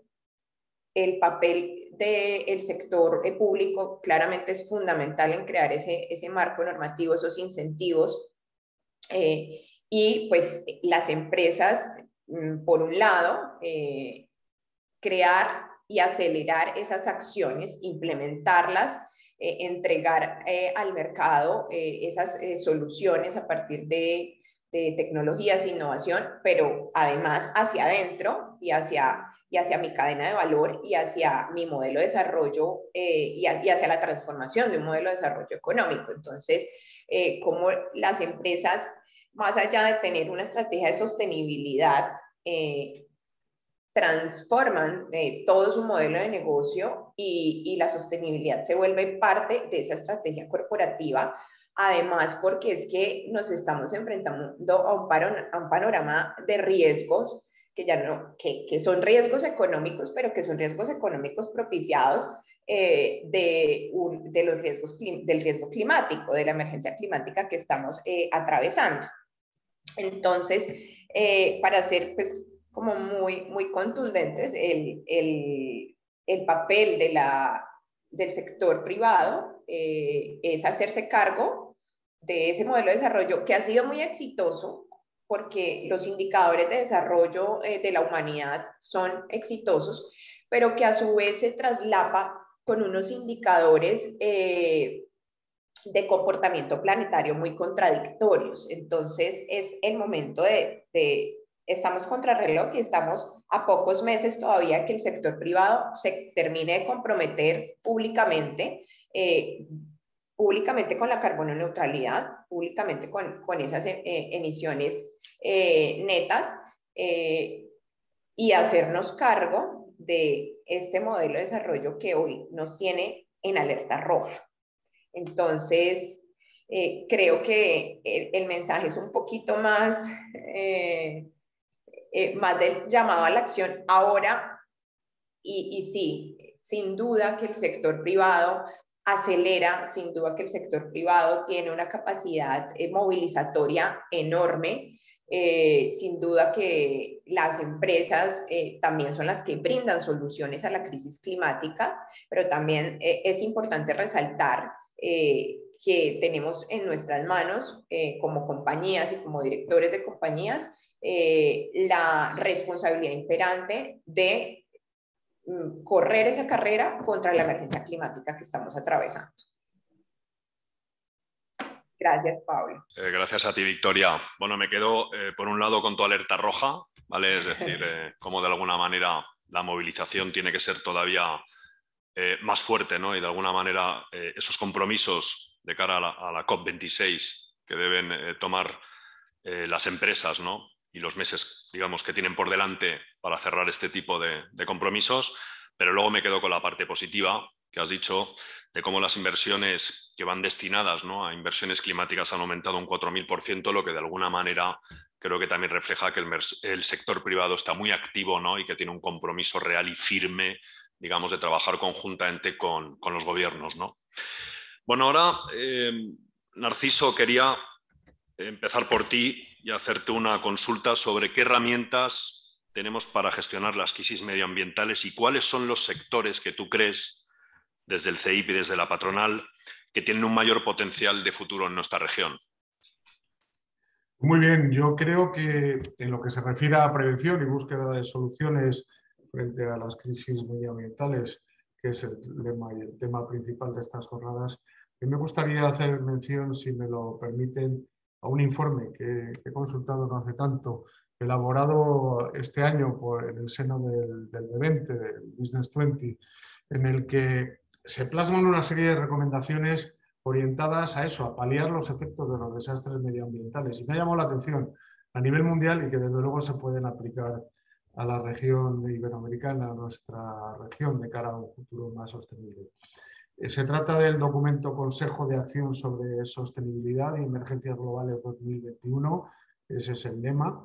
El papel del sector público claramente es fundamental en crear ese marco normativo, esos incentivos, y pues las empresas, por un lado, crear y acelerar esas acciones, implementarlas, entregar al mercado esas soluciones a partir de tecnologías e innovación, pero además hacia adentro y hacia mi cadena de valor y hacia mi modelo de desarrollo y hacia la transformación de un modelo de desarrollo económico. Entonces, cómo las empresas, más allá de tener una estrategia de sostenibilidad, transforman todo su modelo de negocio y la sostenibilidad se vuelve parte de esa estrategia corporativa. Además, porque es que nos estamos enfrentando a un panorama de riesgos que ya no, que son riesgos económicos, pero que son riesgos económicos propiciados del riesgo climático, de la emergencia climática que estamos atravesando. Entonces, para ser pues como muy contundentes, el papel del sector privado es hacerse cargo de ese modelo de desarrollo que ha sido muy exitoso, porque los indicadores de desarrollo de la humanidad son exitosos, pero que a su vez se traslapa con unos indicadores de comportamiento planetario muy contradictorios. Entonces es el momento estamos contra reloj y estamos a pocos meses todavía que el sector privado se termine de comprometer públicamente con la carbono neutralidad, públicamente con esas emisiones netas, y hacernos cargo de este modelo de desarrollo que hoy nos tiene en alerta roja. Entonces, creo que el mensaje es un poquito más del llamado a la acción ahora, y sí, sin duda que el sector privado acelera, sin duda que el sector privado tiene una capacidad movilizatoria enorme, sin duda que las empresas también son las que brindan soluciones a la crisis climática, pero también es importante resaltar que tenemos en nuestras manos como compañías y como directores de compañías la responsabilidad imperante de correr esa carrera contra la emergencia climática que estamos atravesando. Gracias, Pablo. Gracias a ti, Victoria. Bueno, me quedo por un lado con tu alerta roja, ¿vale? Es decir, cómo de alguna manera la movilización tiene que ser todavía más fuerte, ¿no? Y de alguna manera esos compromisos de cara a la COP26 que deben tomar las empresas, ¿no? Y los meses, digamos, que tienen por delante para cerrar este tipo de compromisos. Pero luego me quedo con la parte positiva que has dicho, de cómo las inversiones que van destinadas, ¿no?, a inversiones climáticas han aumentado un 4000%, lo que de alguna manera creo que también refleja que el sector privado está muy activo, ¿no?, y que tiene un compromiso real y firme, digamos, de trabajar conjuntamente con los gobiernos, ¿no? Bueno, ahora, Narciso, quería empezar por ti y hacerte una consulta sobre qué herramientas tenemos para gestionar las crisis medioambientales y cuáles son los sectores que tú crees, desde el CEIP y desde la patronal, que tienen un mayor potencial de futuro en nuestra región. Muy bien, yo creo que en lo que se refiere a prevención y búsqueda de soluciones frente a las crisis medioambientales, que es el lema y el tema principal de estas jornadas, me gustaría hacer mención, si me lo permiten, a un informe que he consultado no hace tanto, elaborado este año en el seno del B20, del Business 20, en el que se plasman una serie de recomendaciones orientadas a eso, a paliar los efectos de los desastres medioambientales. Y me ha llamado la atención a nivel mundial y que desde luego se pueden aplicar a la región iberoamericana, a nuestra región, de cara a un futuro más sostenible. Se trata del documento Consejo de Acción sobre Sostenibilidad y Emergencias Globales 2021, ese es el lema,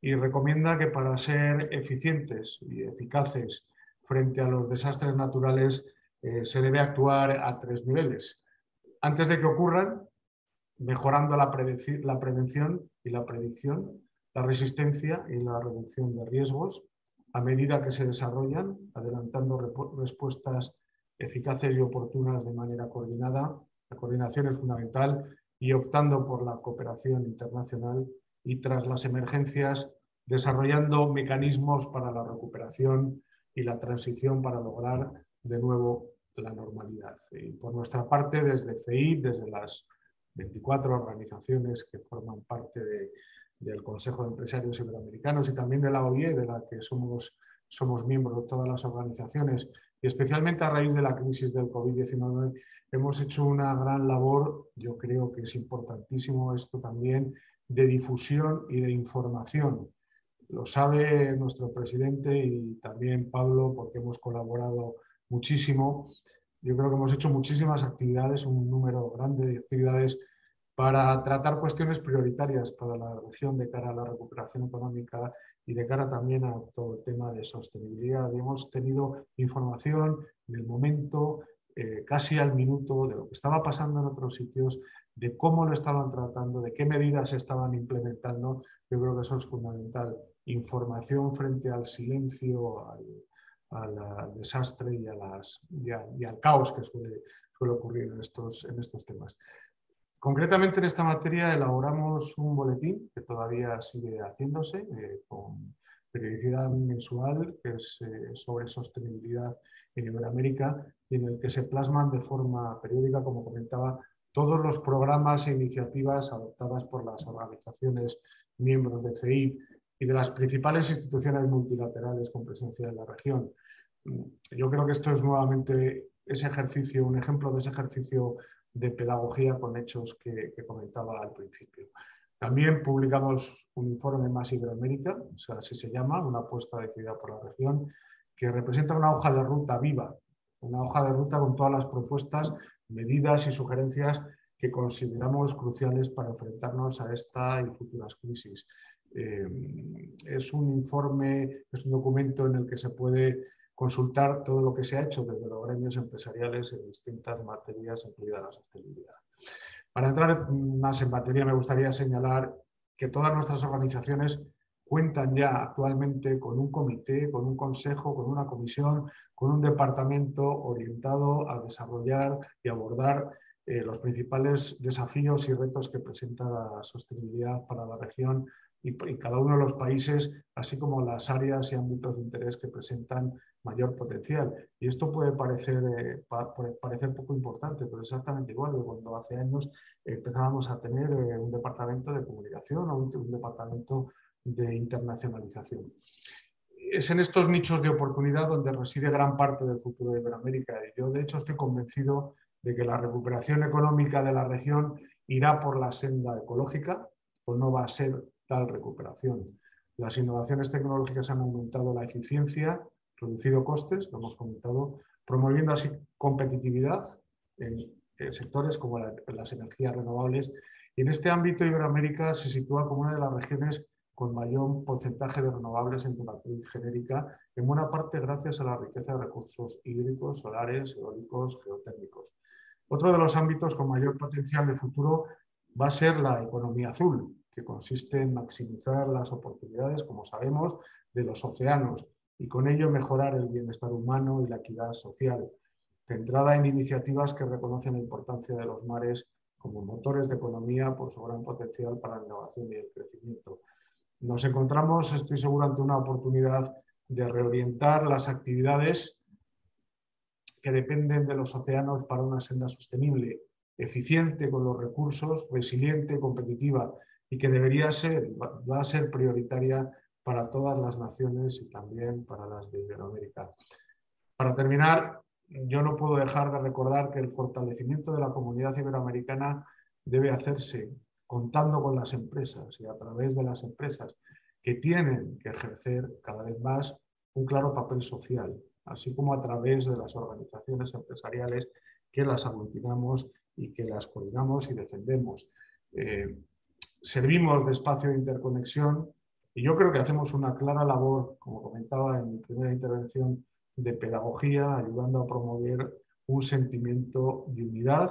y recomienda que para ser eficientes y eficaces frente a los desastres naturales se debe actuar a 3 niveles. Antes de que ocurran, mejorando la prevención y la predicción, la resistencia y la reducción de riesgos, a medida que se desarrollan, adelantando respuestas eficaces y oportunas de manera coordinada, la coordinación es fundamental, y optando por la cooperación internacional, y tras las emergencias, desarrollando mecanismos para la recuperación y la transición para lograr de nuevo la normalidad. Y por nuestra parte, desde CEIP, desde las 24 organizaciones que forman parte del Consejo de Empresarios Iberoamericanos y también de la OIE, de la que somos miembros de todas las organizaciones, y especialmente a raíz de la crisis del COVID-19, hemos hecho una gran labor, yo creo que es importantísimo esto también, de difusión y de información. Lo sabe nuestro presidente y también Pablo, porque hemos colaborado muchísimo. Yo creo que hemos hecho muchísimas actividades, un número grande de actividades para tratar cuestiones prioritarias para la región de cara a la recuperación económica y de cara también a todo el tema de sostenibilidad. Y hemos tenido información en el momento, casi al minuto, de lo que estaba pasando en otros sitios, de cómo lo estaban tratando, de qué medidas se estaban implementando. Yo creo que eso es fundamental. Información frente al silencio, al desastre y al caos que suele ocurrir en estos temas. Concretamente en esta materia elaboramos un boletín que todavía sigue haciéndose con periodicidad mensual, que es sobre sostenibilidad en Iberoamérica, y en el que se plasman de forma periódica, como comentaba, todos los programas e iniciativas adoptadas por las organizaciones miembros de CEIP y de las principales instituciones multilaterales con presencia en la región. Yo creo que esto es nuevamente ese ejercicio, un ejemplo de ese ejercicio de pedagogía con hechos que comentaba al principio. También publicamos un informe Más Iberoamérica, o sea, así se llama, una apuesta decidida por la región, que representa una hoja de ruta viva, una hoja de ruta con todas las propuestas, medidas y sugerencias que consideramos cruciales para enfrentarnos a esta y futuras crisis. Es un informe, es un documento en el que se puede consultar todo lo que se ha hecho desde los gremios empresariales en distintas materias, incluida la sostenibilidad. Para entrar más en materia, me gustaría señalar que todas nuestras organizaciones cuentan ya actualmente con un comité, con un consejo, con una comisión, con un departamento orientado a desarrollar y abordar los principales desafíos y retos que presenta la sostenibilidad para la región y cada uno de los países, así como las áreas y ámbitos de interés que presentan mayor potencial. Y esto puede parecer poco importante, pero exactamente igual que cuando hace años empezábamos a tener un departamento de comunicación o un departamento de internacionalización. Es en estos nichos de oportunidad donde reside gran parte del futuro de Iberoamérica. Y yo, de hecho, estoy convencido de que la recuperación económica de la región irá por la senda ecológica, o no va a ser tal recuperación. Las innovaciones tecnológicas han aumentado la eficiencia, reducido costes, lo hemos comentado, promoviendo así competitividad en sectores como las energías renovables. Y en este ámbito, Iberoamérica se sitúa como una de las regiones con mayor porcentaje de renovables en su matriz genérica, en buena parte gracias a la riqueza de recursos hídricos, solares, eólicos, geotérmicos. Otro de los ámbitos con mayor potencial de futuro va a ser la economía azul, que consiste en maximizar las oportunidades, como sabemos, de los océanos y con ello mejorar el bienestar humano y la equidad social, centrada en iniciativas que reconocen la importancia de los mares como motores de economía por su gran potencial para la innovación y el crecimiento. Nos encontramos, estoy seguro, ante una oportunidad de reorientar las actividades que dependen de los océanos para una senda sostenible, eficiente con los recursos, resiliente, competitiva y que debería ser, va a ser prioritaria para todas las naciones y también para las de Iberoamérica. Para terminar, yo no puedo dejar de recordar que el fortalecimiento de la comunidad iberoamericana debe hacerse contando con las empresas y a través de las empresas, que tienen que ejercer cada vez más un claro papel social, así como a través de las organizaciones empresariales que las aglutinamos y que las coordinamos y defendemos. Servimos de espacio de interconexión y yo creo que hacemos una clara labor, como comentaba en mi primera intervención, de pedagogía, ayudando a promover un sentimiento de unidad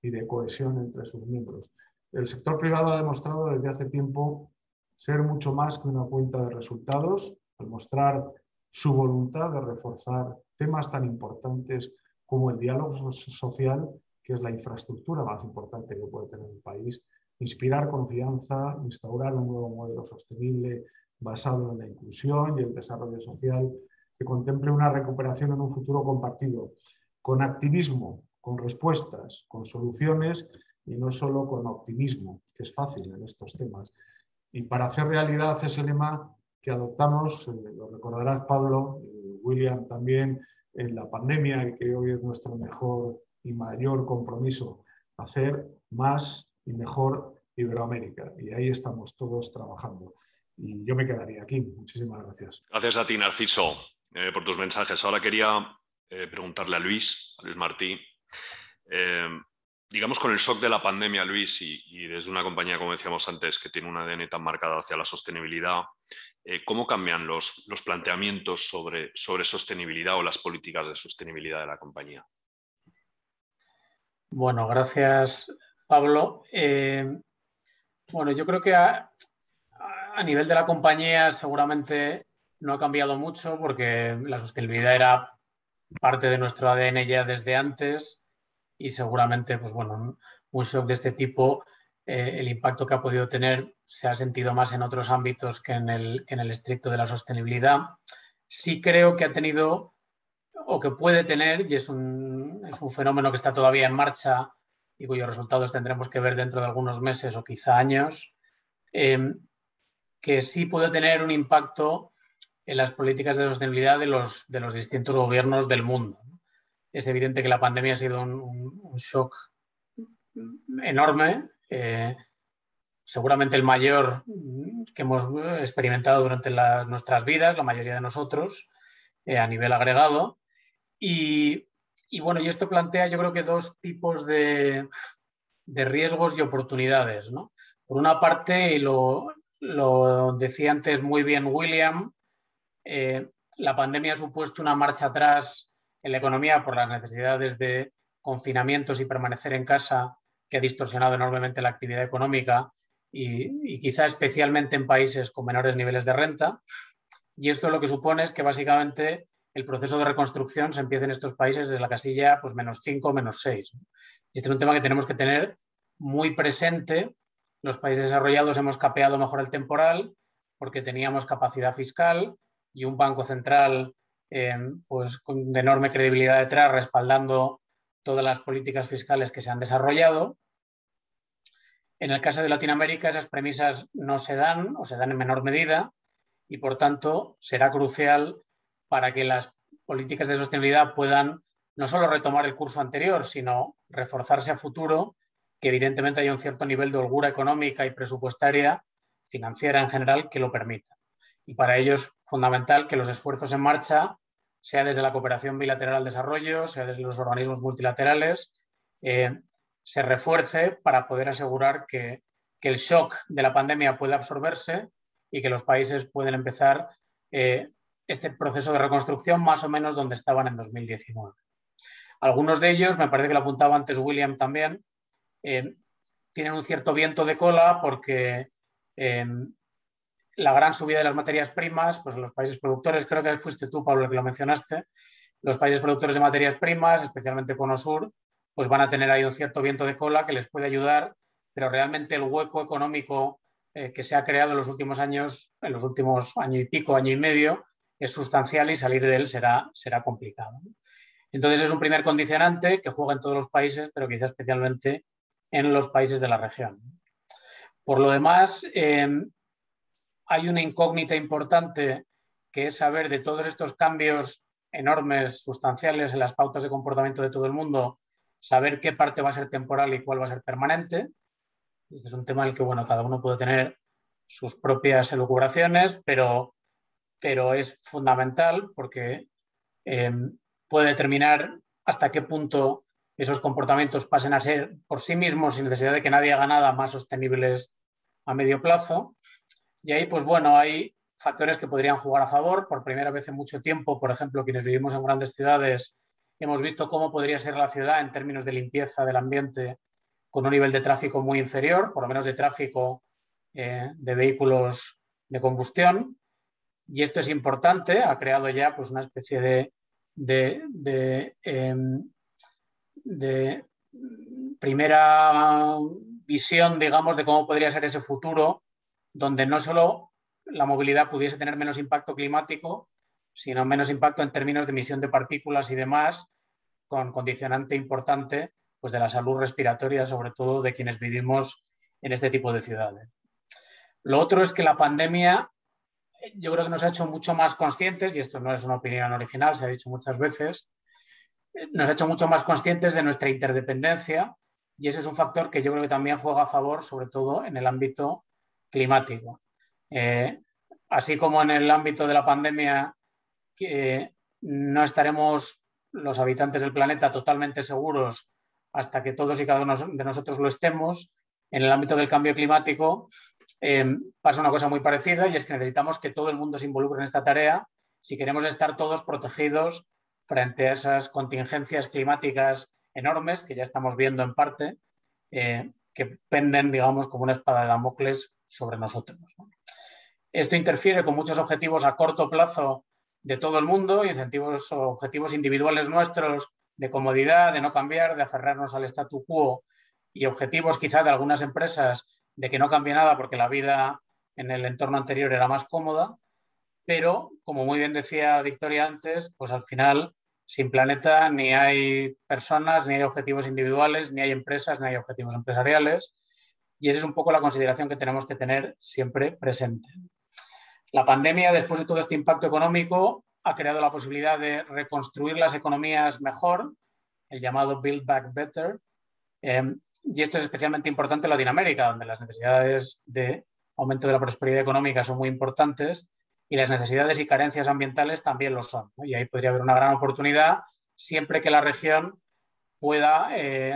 y de cohesión entre sus miembros. El sector privado ha demostrado desde hace tiempo ser mucho más que una cuenta de resultados, al mostrar su voluntad de reforzar temas tan importantes como el diálogo social, que es la infraestructura más importante que puede tener un país, inspirar confianza, instaurar un nuevo modelo sostenible basado en la inclusión y el desarrollo social, que contemple una recuperación en un futuro compartido, con activismo, con respuestas, con soluciones y no solo con optimismo, que es fácil en estos temas. Y para hacer realidad ese lema que adoptamos, lo recordarás Pablo y William también, en la pandemia y que hoy es nuestro mejor y mayor compromiso, hacer más y mejor Iberoamérica. Y ahí estamos todos trabajando. Y yo me quedaría aquí. Muchísimas gracias. Gracias a ti, Narciso, por tus mensajes. Ahora quería preguntarle a Luis Martí. Digamos, con el shock de la pandemia, Luis, y desde una compañía, como decíamos antes, que tiene un ADN tan marcado hacia la sostenibilidad, ¿cómo cambian los planteamientos sobre sostenibilidad o las políticas de sostenibilidad de la compañía? Bueno, gracias, Pablo. Bueno, yo creo que a nivel de la compañía seguramente no ha cambiado mucho porque la sostenibilidad era parte de nuestro ADN ya desde antes. Y seguramente, pues bueno, un shock de este tipo, el impacto que ha podido tener se ha sentido más en otros ámbitos que en el estricto de la sostenibilidad. Sí creo que ha tenido o que puede tener, y es un fenómeno que está todavía en marcha y cuyos resultados tendremos que ver dentro de algunos meses o quizá años, que sí puede tener un impacto en las políticas de sostenibilidad de los distintos gobiernos del mundo. Es evidente que la pandemia ha sido un shock enorme, seguramente el mayor que hemos experimentado durante nuestras vidas, la mayoría de nosotros, a nivel agregado. Y bueno, y esto plantea yo creo que dos tipos de riesgos y oportunidades, ¿no? Por una parte, y lo decía antes muy bien William, la pandemia ha supuesto una marcha atrás en la economía por las necesidades de confinamientos y permanecer en casa, que ha distorsionado enormemente la actividad económica y quizá especialmente en países con menores niveles de renta. Y esto lo que supone es que básicamente el proceso de reconstrucción se empieza en estos países desde la casilla pues, -5, -6. Y este es un tema que tenemos que tener muy presente. Los países desarrollados hemos capeado mejor el temporal porque teníamos capacidad fiscal y un banco central pues con enorme credibilidad detrás, respaldando todas las políticas fiscales que se han desarrollado. En el caso de Latinoamérica, esas premisas no se dan o se dan en menor medida y, por tanto, será crucial para que las políticas de sostenibilidad puedan no solo retomar el curso anterior, sino reforzarse a futuro, que evidentemente haya un cierto nivel de holgura económica y presupuestaria, financiera en general, que lo permita. Y para ello es fundamental que los esfuerzos en marcha, sea desde la cooperación bilateral al desarrollo, sea desde los organismos multilaterales, se refuerce para poder asegurar que el shock de la pandemia pueda absorberse y que los países pueden empezar este proceso de reconstrucción más o menos donde estaban en 2019. Algunos de ellos, me parece que lo apuntaba antes William también, tienen un cierto viento de cola porque la gran subida de las materias primas, pues los países productores, creo que fuiste tú, Pablo, el que lo mencionaste, los países productores de materias primas, especialmente Cono Sur, pues van a tener ahí un cierto viento de cola que les puede ayudar, pero realmente el hueco económico que se ha creado en los últimos años, en los últimos año y pico, año y medio, es sustancial y salir de él será complicado. Entonces es un primer condicionante que juega en todos los países, pero quizá especialmente en los países de la región. Por lo demás, hay una incógnita importante que es saber de todos estos cambios enormes, sustanciales en las pautas de comportamiento de todo el mundo, saber qué parte va a ser temporal y cuál va a ser permanente. Este es un tema en el que cada uno puede tener sus propias elucubraciones, pero es fundamental porque puede determinar hasta qué punto esos comportamientos pasen a ser por sí mismos, sin necesidad de que nadie haga nada, más sostenibles a medio plazo. Y ahí, hay factores que podrían jugar a favor. Por primera vez en mucho tiempo, por ejemplo, quienes vivimos en grandes ciudades, hemos visto cómo podría ser la ciudad en términos de limpieza del ambiente con un nivel de tráfico muy inferior, por lo menos de tráfico de vehículos de combustión. Y esto es importante, ha creado ya una especie de primera visión, de cómo podría ser ese futuro, donde no solo la movilidad pudiese tener menos impacto climático, sino menos impacto en términos de emisión de partículas y demás, con condicionante importante de la salud respiratoria, sobre todo de quienes vivimos en este tipo de ciudades. Lo otro es que la pandemia yo creo que nos ha hecho mucho más conscientes, y esto no es una opinión original, se ha dicho muchas veces, nos ha hecho mucho más conscientes de nuestra interdependencia, y ese es un factor que yo creo que también juega a favor, sobre todo en el ámbito climático. Así como en el ámbito de la pandemia no estaremos los habitantes del planeta totalmente seguros hasta que todos y cada uno de nosotros lo estemos, en el ámbito del cambio climático pasa una cosa muy parecida, y es que necesitamos que todo el mundo se involucre en esta tarea si queremos estar todos protegidos frente a esas contingencias climáticas enormes que ya estamos viendo en parte, que penden, como una espada de Damocles sobre nosotros. Esto interfiere con muchos objetivos a corto plazo de todo el mundo, incentivos o objetivos individuales nuestros de comodidad, de no cambiar, de aferrarnos al statu quo, y objetivos quizá de algunas empresas de que no cambie nada porque la vida en el entorno anterior era más cómoda. Pero, como muy bien decía Victoria antes, al final sin planeta ni hay personas, ni hay objetivos individuales, ni hay empresas, ni hay objetivos empresariales. Y esa es un poco la consideración que tenemos que tener siempre presente. La pandemia, después de todo este impacto económico, ha creado la posibilidad de reconstruir las economías mejor, el llamado Build Back Better. Y esto es especialmente importante en Latinoamérica, donde las necesidades de aumento de la prosperidad económica son muy importantes, y las necesidades y carencias ambientales también lo son, ¿no? Y ahí podría haber una gran oportunidad siempre que la región pueda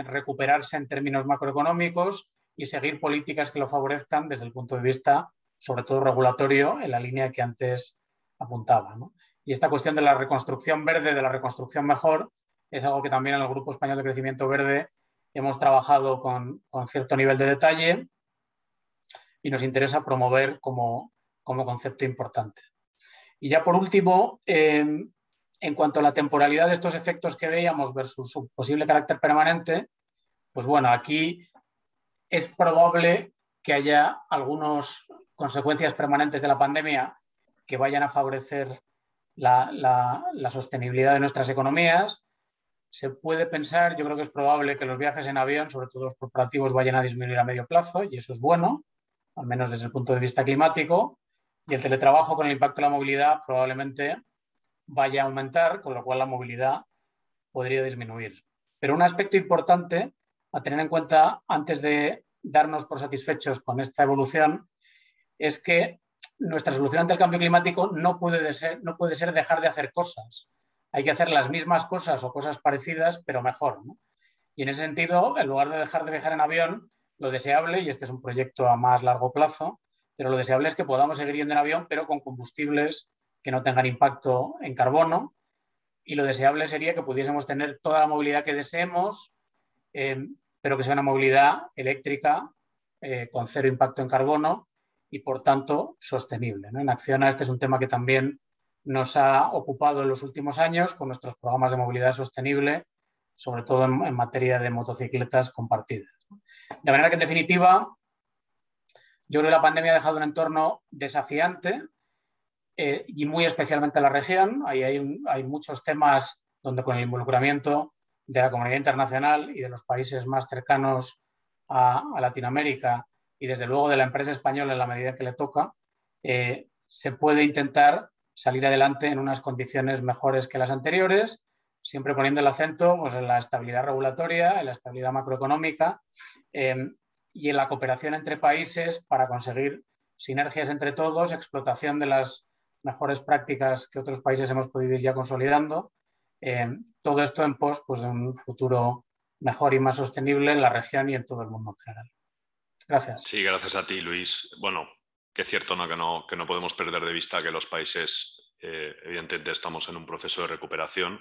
recuperarse en términos macroeconómicos y seguir políticas que lo favorezcan desde el punto de vista, sobre todo regulatorio, en la línea que antes apuntaba, ¿no? Y esta cuestión de la reconstrucción verde, de la reconstrucción mejor, es algo que también en el Grupo Español de Crecimiento Verde hemos trabajado con cierto nivel de detalle y nos interesa promover como concepto importante. Y ya por último, en cuanto a la temporalidad de estos efectos que veíamos versus su posible carácter permanente, aquí es probable que haya algunas consecuencias permanentes de la pandemia que vayan a favorecer la sostenibilidad de nuestras economías. Se puede pensar, yo creo que es probable que los viajes en avión, sobre todo los corporativos, vayan a disminuir a medio plazo, y eso es bueno, al menos desde el punto de vista climático. Y el teletrabajo, con el impacto de la movilidad, probablemente vaya a aumentar, con lo cual la movilidad podría disminuir. Pero un aspecto importante a tener en cuenta antes de darnos por satisfechos con esta evolución es que nuestra solución ante el cambio climático no puede ser dejar de hacer cosas. Hay que hacer las mismas cosas o cosas parecidas, pero mejor, ¿no? Y en ese sentido, en lugar de dejar de viajar en avión, lo deseable, y este es un proyecto a más largo plazo, pero lo deseable es que podamos seguir yendo en avión, pero con combustibles que no tengan impacto en carbono. Y lo deseable sería que pudiésemos tener toda la movilidad que deseemos, pero que sea una movilidad eléctrica, con cero impacto en carbono y, por tanto, sostenible, ¿no? En Acciona este es un tema que también nos ha ocupado en los últimos años con nuestros programas de movilidad sostenible, sobre todo en materia de motocicletas compartidas. De manera que, en definitiva, yo creo que la pandemia ha dejado un entorno desafiante y muy especialmente en la región. Ahí hay muchos temas donde, con el involucramiento de la comunidad internacional y de los países más cercanos a Latinoamérica y, desde luego, de la empresa española en la medida que le toca, se puede intentar salir adelante en unas condiciones mejores que las anteriores, siempre poniendo el acento, pues, en la estabilidad regulatoria, en la estabilidad macroeconómica y en la cooperación entre países para conseguir sinergias entre todos, explotación de las mejores prácticas que otros países hemos podido ir ya consolidando. Todo esto en pos, pues, de un futuro mejor y más sostenible en la región y en todo el mundo en general. Gracias. Sí, gracias a ti, Luis. Bueno, que es cierto, ¿no? Que no podemos perder de vista que los países, evidentemente, estamos en un proceso de recuperación,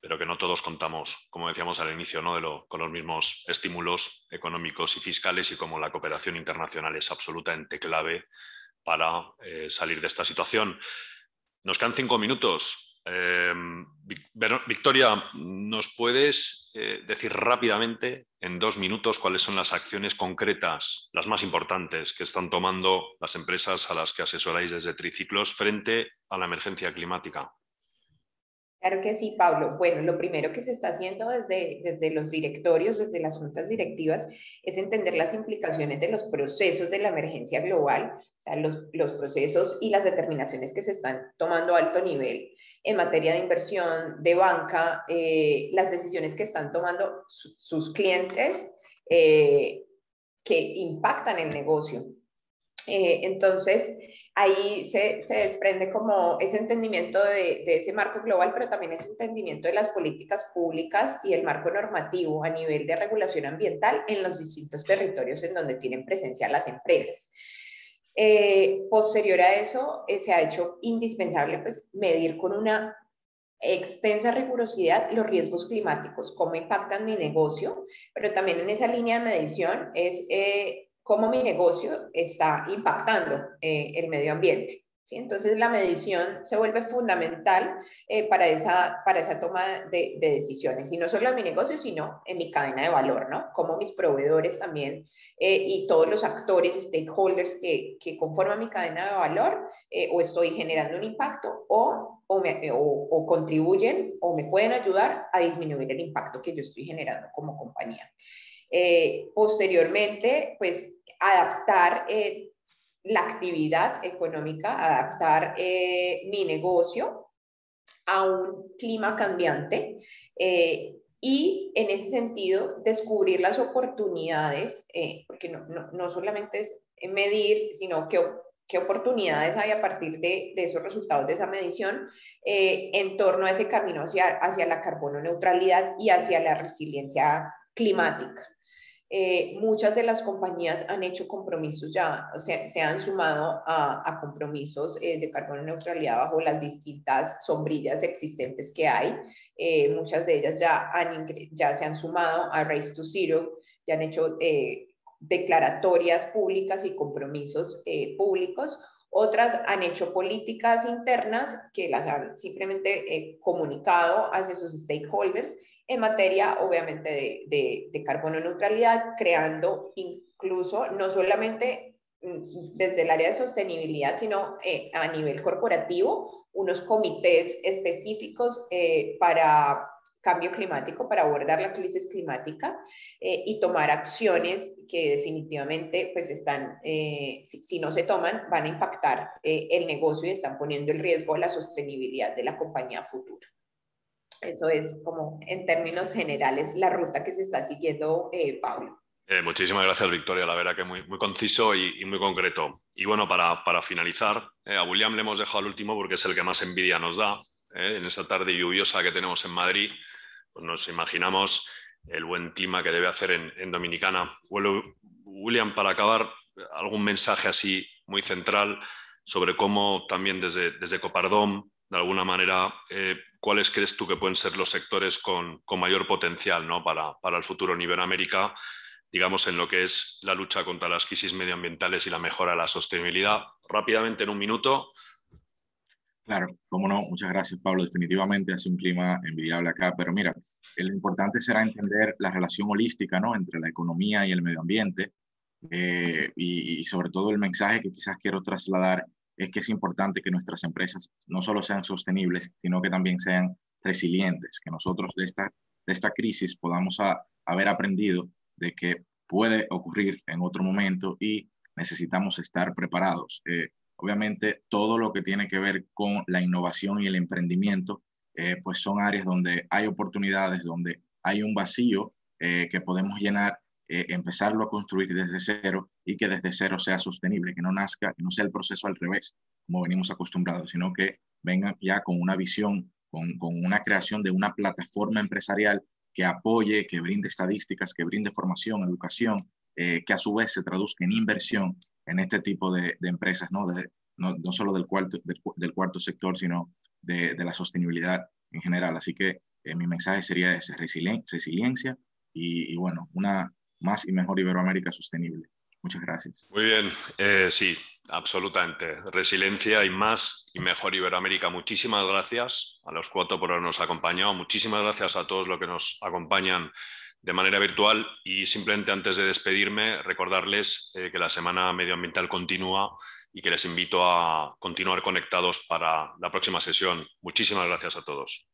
pero que no todos contamos, como decíamos al inicio, ¿no? Con los mismos estímulos económicos y fiscales, y como la cooperación internacional es absolutamente clave para salir de esta situación. Nos quedan 5 minutos. Victoria, ¿nos puedes decir rápidamente, en 2 minutos, cuáles son las acciones concretas, las más importantes, que están tomando las empresas a las que asesoráis desde Triciclos frente a la emergencia climática? Claro que sí, Pablo. Bueno, lo primero que se está haciendo desde los directorios, desde las juntas directivas, es entender las implicaciones de los procesos de la emergencia global, o sea, los procesos y las determinaciones que se están tomando a alto nivel en materia de inversión, de banca, las decisiones que están tomando sus clientes que impactan el negocio. Entonces, ahí se desprende como ese entendimiento de ese marco global, pero también ese entendimiento de las políticas públicas y el marco normativo a nivel de regulación ambiental en los distintos territorios en donde tienen presencia las empresas. Posterior a eso, se ha hecho indispensable, pues, medir con una extensa rigurosidad los riesgos climáticos, cómo impactan mi negocio, pero también en esa línea de medición es cómo mi negocio está impactando el medio ambiente, ¿sí? Entonces, la medición se vuelve fundamental para esa toma de decisiones, y no solo en mi negocio, sino en mi cadena de valor, ¿no? Como mis proveedores también y todos los actores, stakeholders que conforman mi cadena de valor, o estoy generando un impacto o contribuyen o me pueden ayudar a disminuir el impacto que yo estoy generando como compañía. Posteriormente, pues, adaptar la actividad económica, adaptar mi negocio a un clima cambiante y, en ese sentido, descubrir las oportunidades, porque no solamente es medir, sino qué oportunidades hay a partir de esos resultados de esa medición en torno a ese camino hacia la carbono neutralidad y hacia la resiliencia climática. Muchas de las compañías han hecho compromisos ya, se han sumado a compromisos de carbono neutralidad bajo las distintas sombrillas existentes que hay. Muchas de ellas ya se han sumado a Race to Zero, ya han hecho declaratorias públicas y compromisos públicos. Otras han hecho políticas internas que las han simplemente comunicado hacia sus stakeholders en materia, obviamente, de carbono neutralidad, creando incluso, no solamente desde el área de sostenibilidad, sino a nivel corporativo, unos comités específicos para cambio climático, para abordar la crisis climática y tomar acciones que definitivamente, pues, están, si no se toman, van a impactar el negocio y están poniendo en riesgo la sostenibilidad de la compañía futura. Eso es, como en términos generales, la ruta que se está siguiendo, Pablo. Muchísimas gracias, Victoria. La verdad que muy, muy conciso y muy concreto. Y bueno, para finalizar, a William le hemos dejado el último porque es el que más envidia nos da. En esta tarde lluviosa que tenemos en Madrid, pues nos imaginamos el buen clima que debe hacer en Dominicana. William, para acabar, algún mensaje así muy central sobre cómo también desde Copardón, de alguna manera, ¿cuáles crees tú que pueden ser los sectores con mayor potencial, ¿no? para el futuro en Iberoamérica, digamos, en lo que es la lucha contra las crisis medioambientales y la mejora de la sostenibilidad? Rápidamente, en un minuto. Claro, cómo no, muchas gracias, Pablo. Definitivamente hace un clima envidiable acá, pero mira, lo importante será entender la relación holística, ¿no?, entre la economía y el medio ambiente, y sobre todo el mensaje que quizás quiero trasladar es que es importante que nuestras empresas no solo sean sostenibles, sino que también sean resilientes, que nosotros de esta crisis podamos haber aprendido de que puede ocurrir en otro momento y necesitamos estar preparados. Obviamente, todo lo que tiene que ver con la innovación y el emprendimiento, pues son áreas donde hay oportunidades, donde hay un vacío que podemos llenar, empezarlo a construir desde cero y que desde cero sea sostenible, que no nazca, que no sea el proceso al revés, como venimos acostumbrados, sino que vengan ya con una visión, con una creación de una plataforma empresarial que apoye, que brinde estadísticas, que brinde formación, educación, que a su vez se traduzca en inversión en este tipo de empresas, ¿no? No solo del cuarto sector, sino de la sostenibilidad en general. Así que mi mensaje sería ese: resiliencia y bueno, una más y mejor Iberoamérica sostenible. Muchas gracias. Muy bien, sí, absolutamente. Resiliencia y más y mejor Iberoamérica. Muchísimas gracias a los cuatro por habernos acompañado. Muchísimas gracias a todos los que nos acompañan de manera virtual, y simplemente antes de despedirme recordarles que la Semana Medioambiental continúa y que les invito a continuar conectados para la próxima sesión. Muchísimas gracias a todos.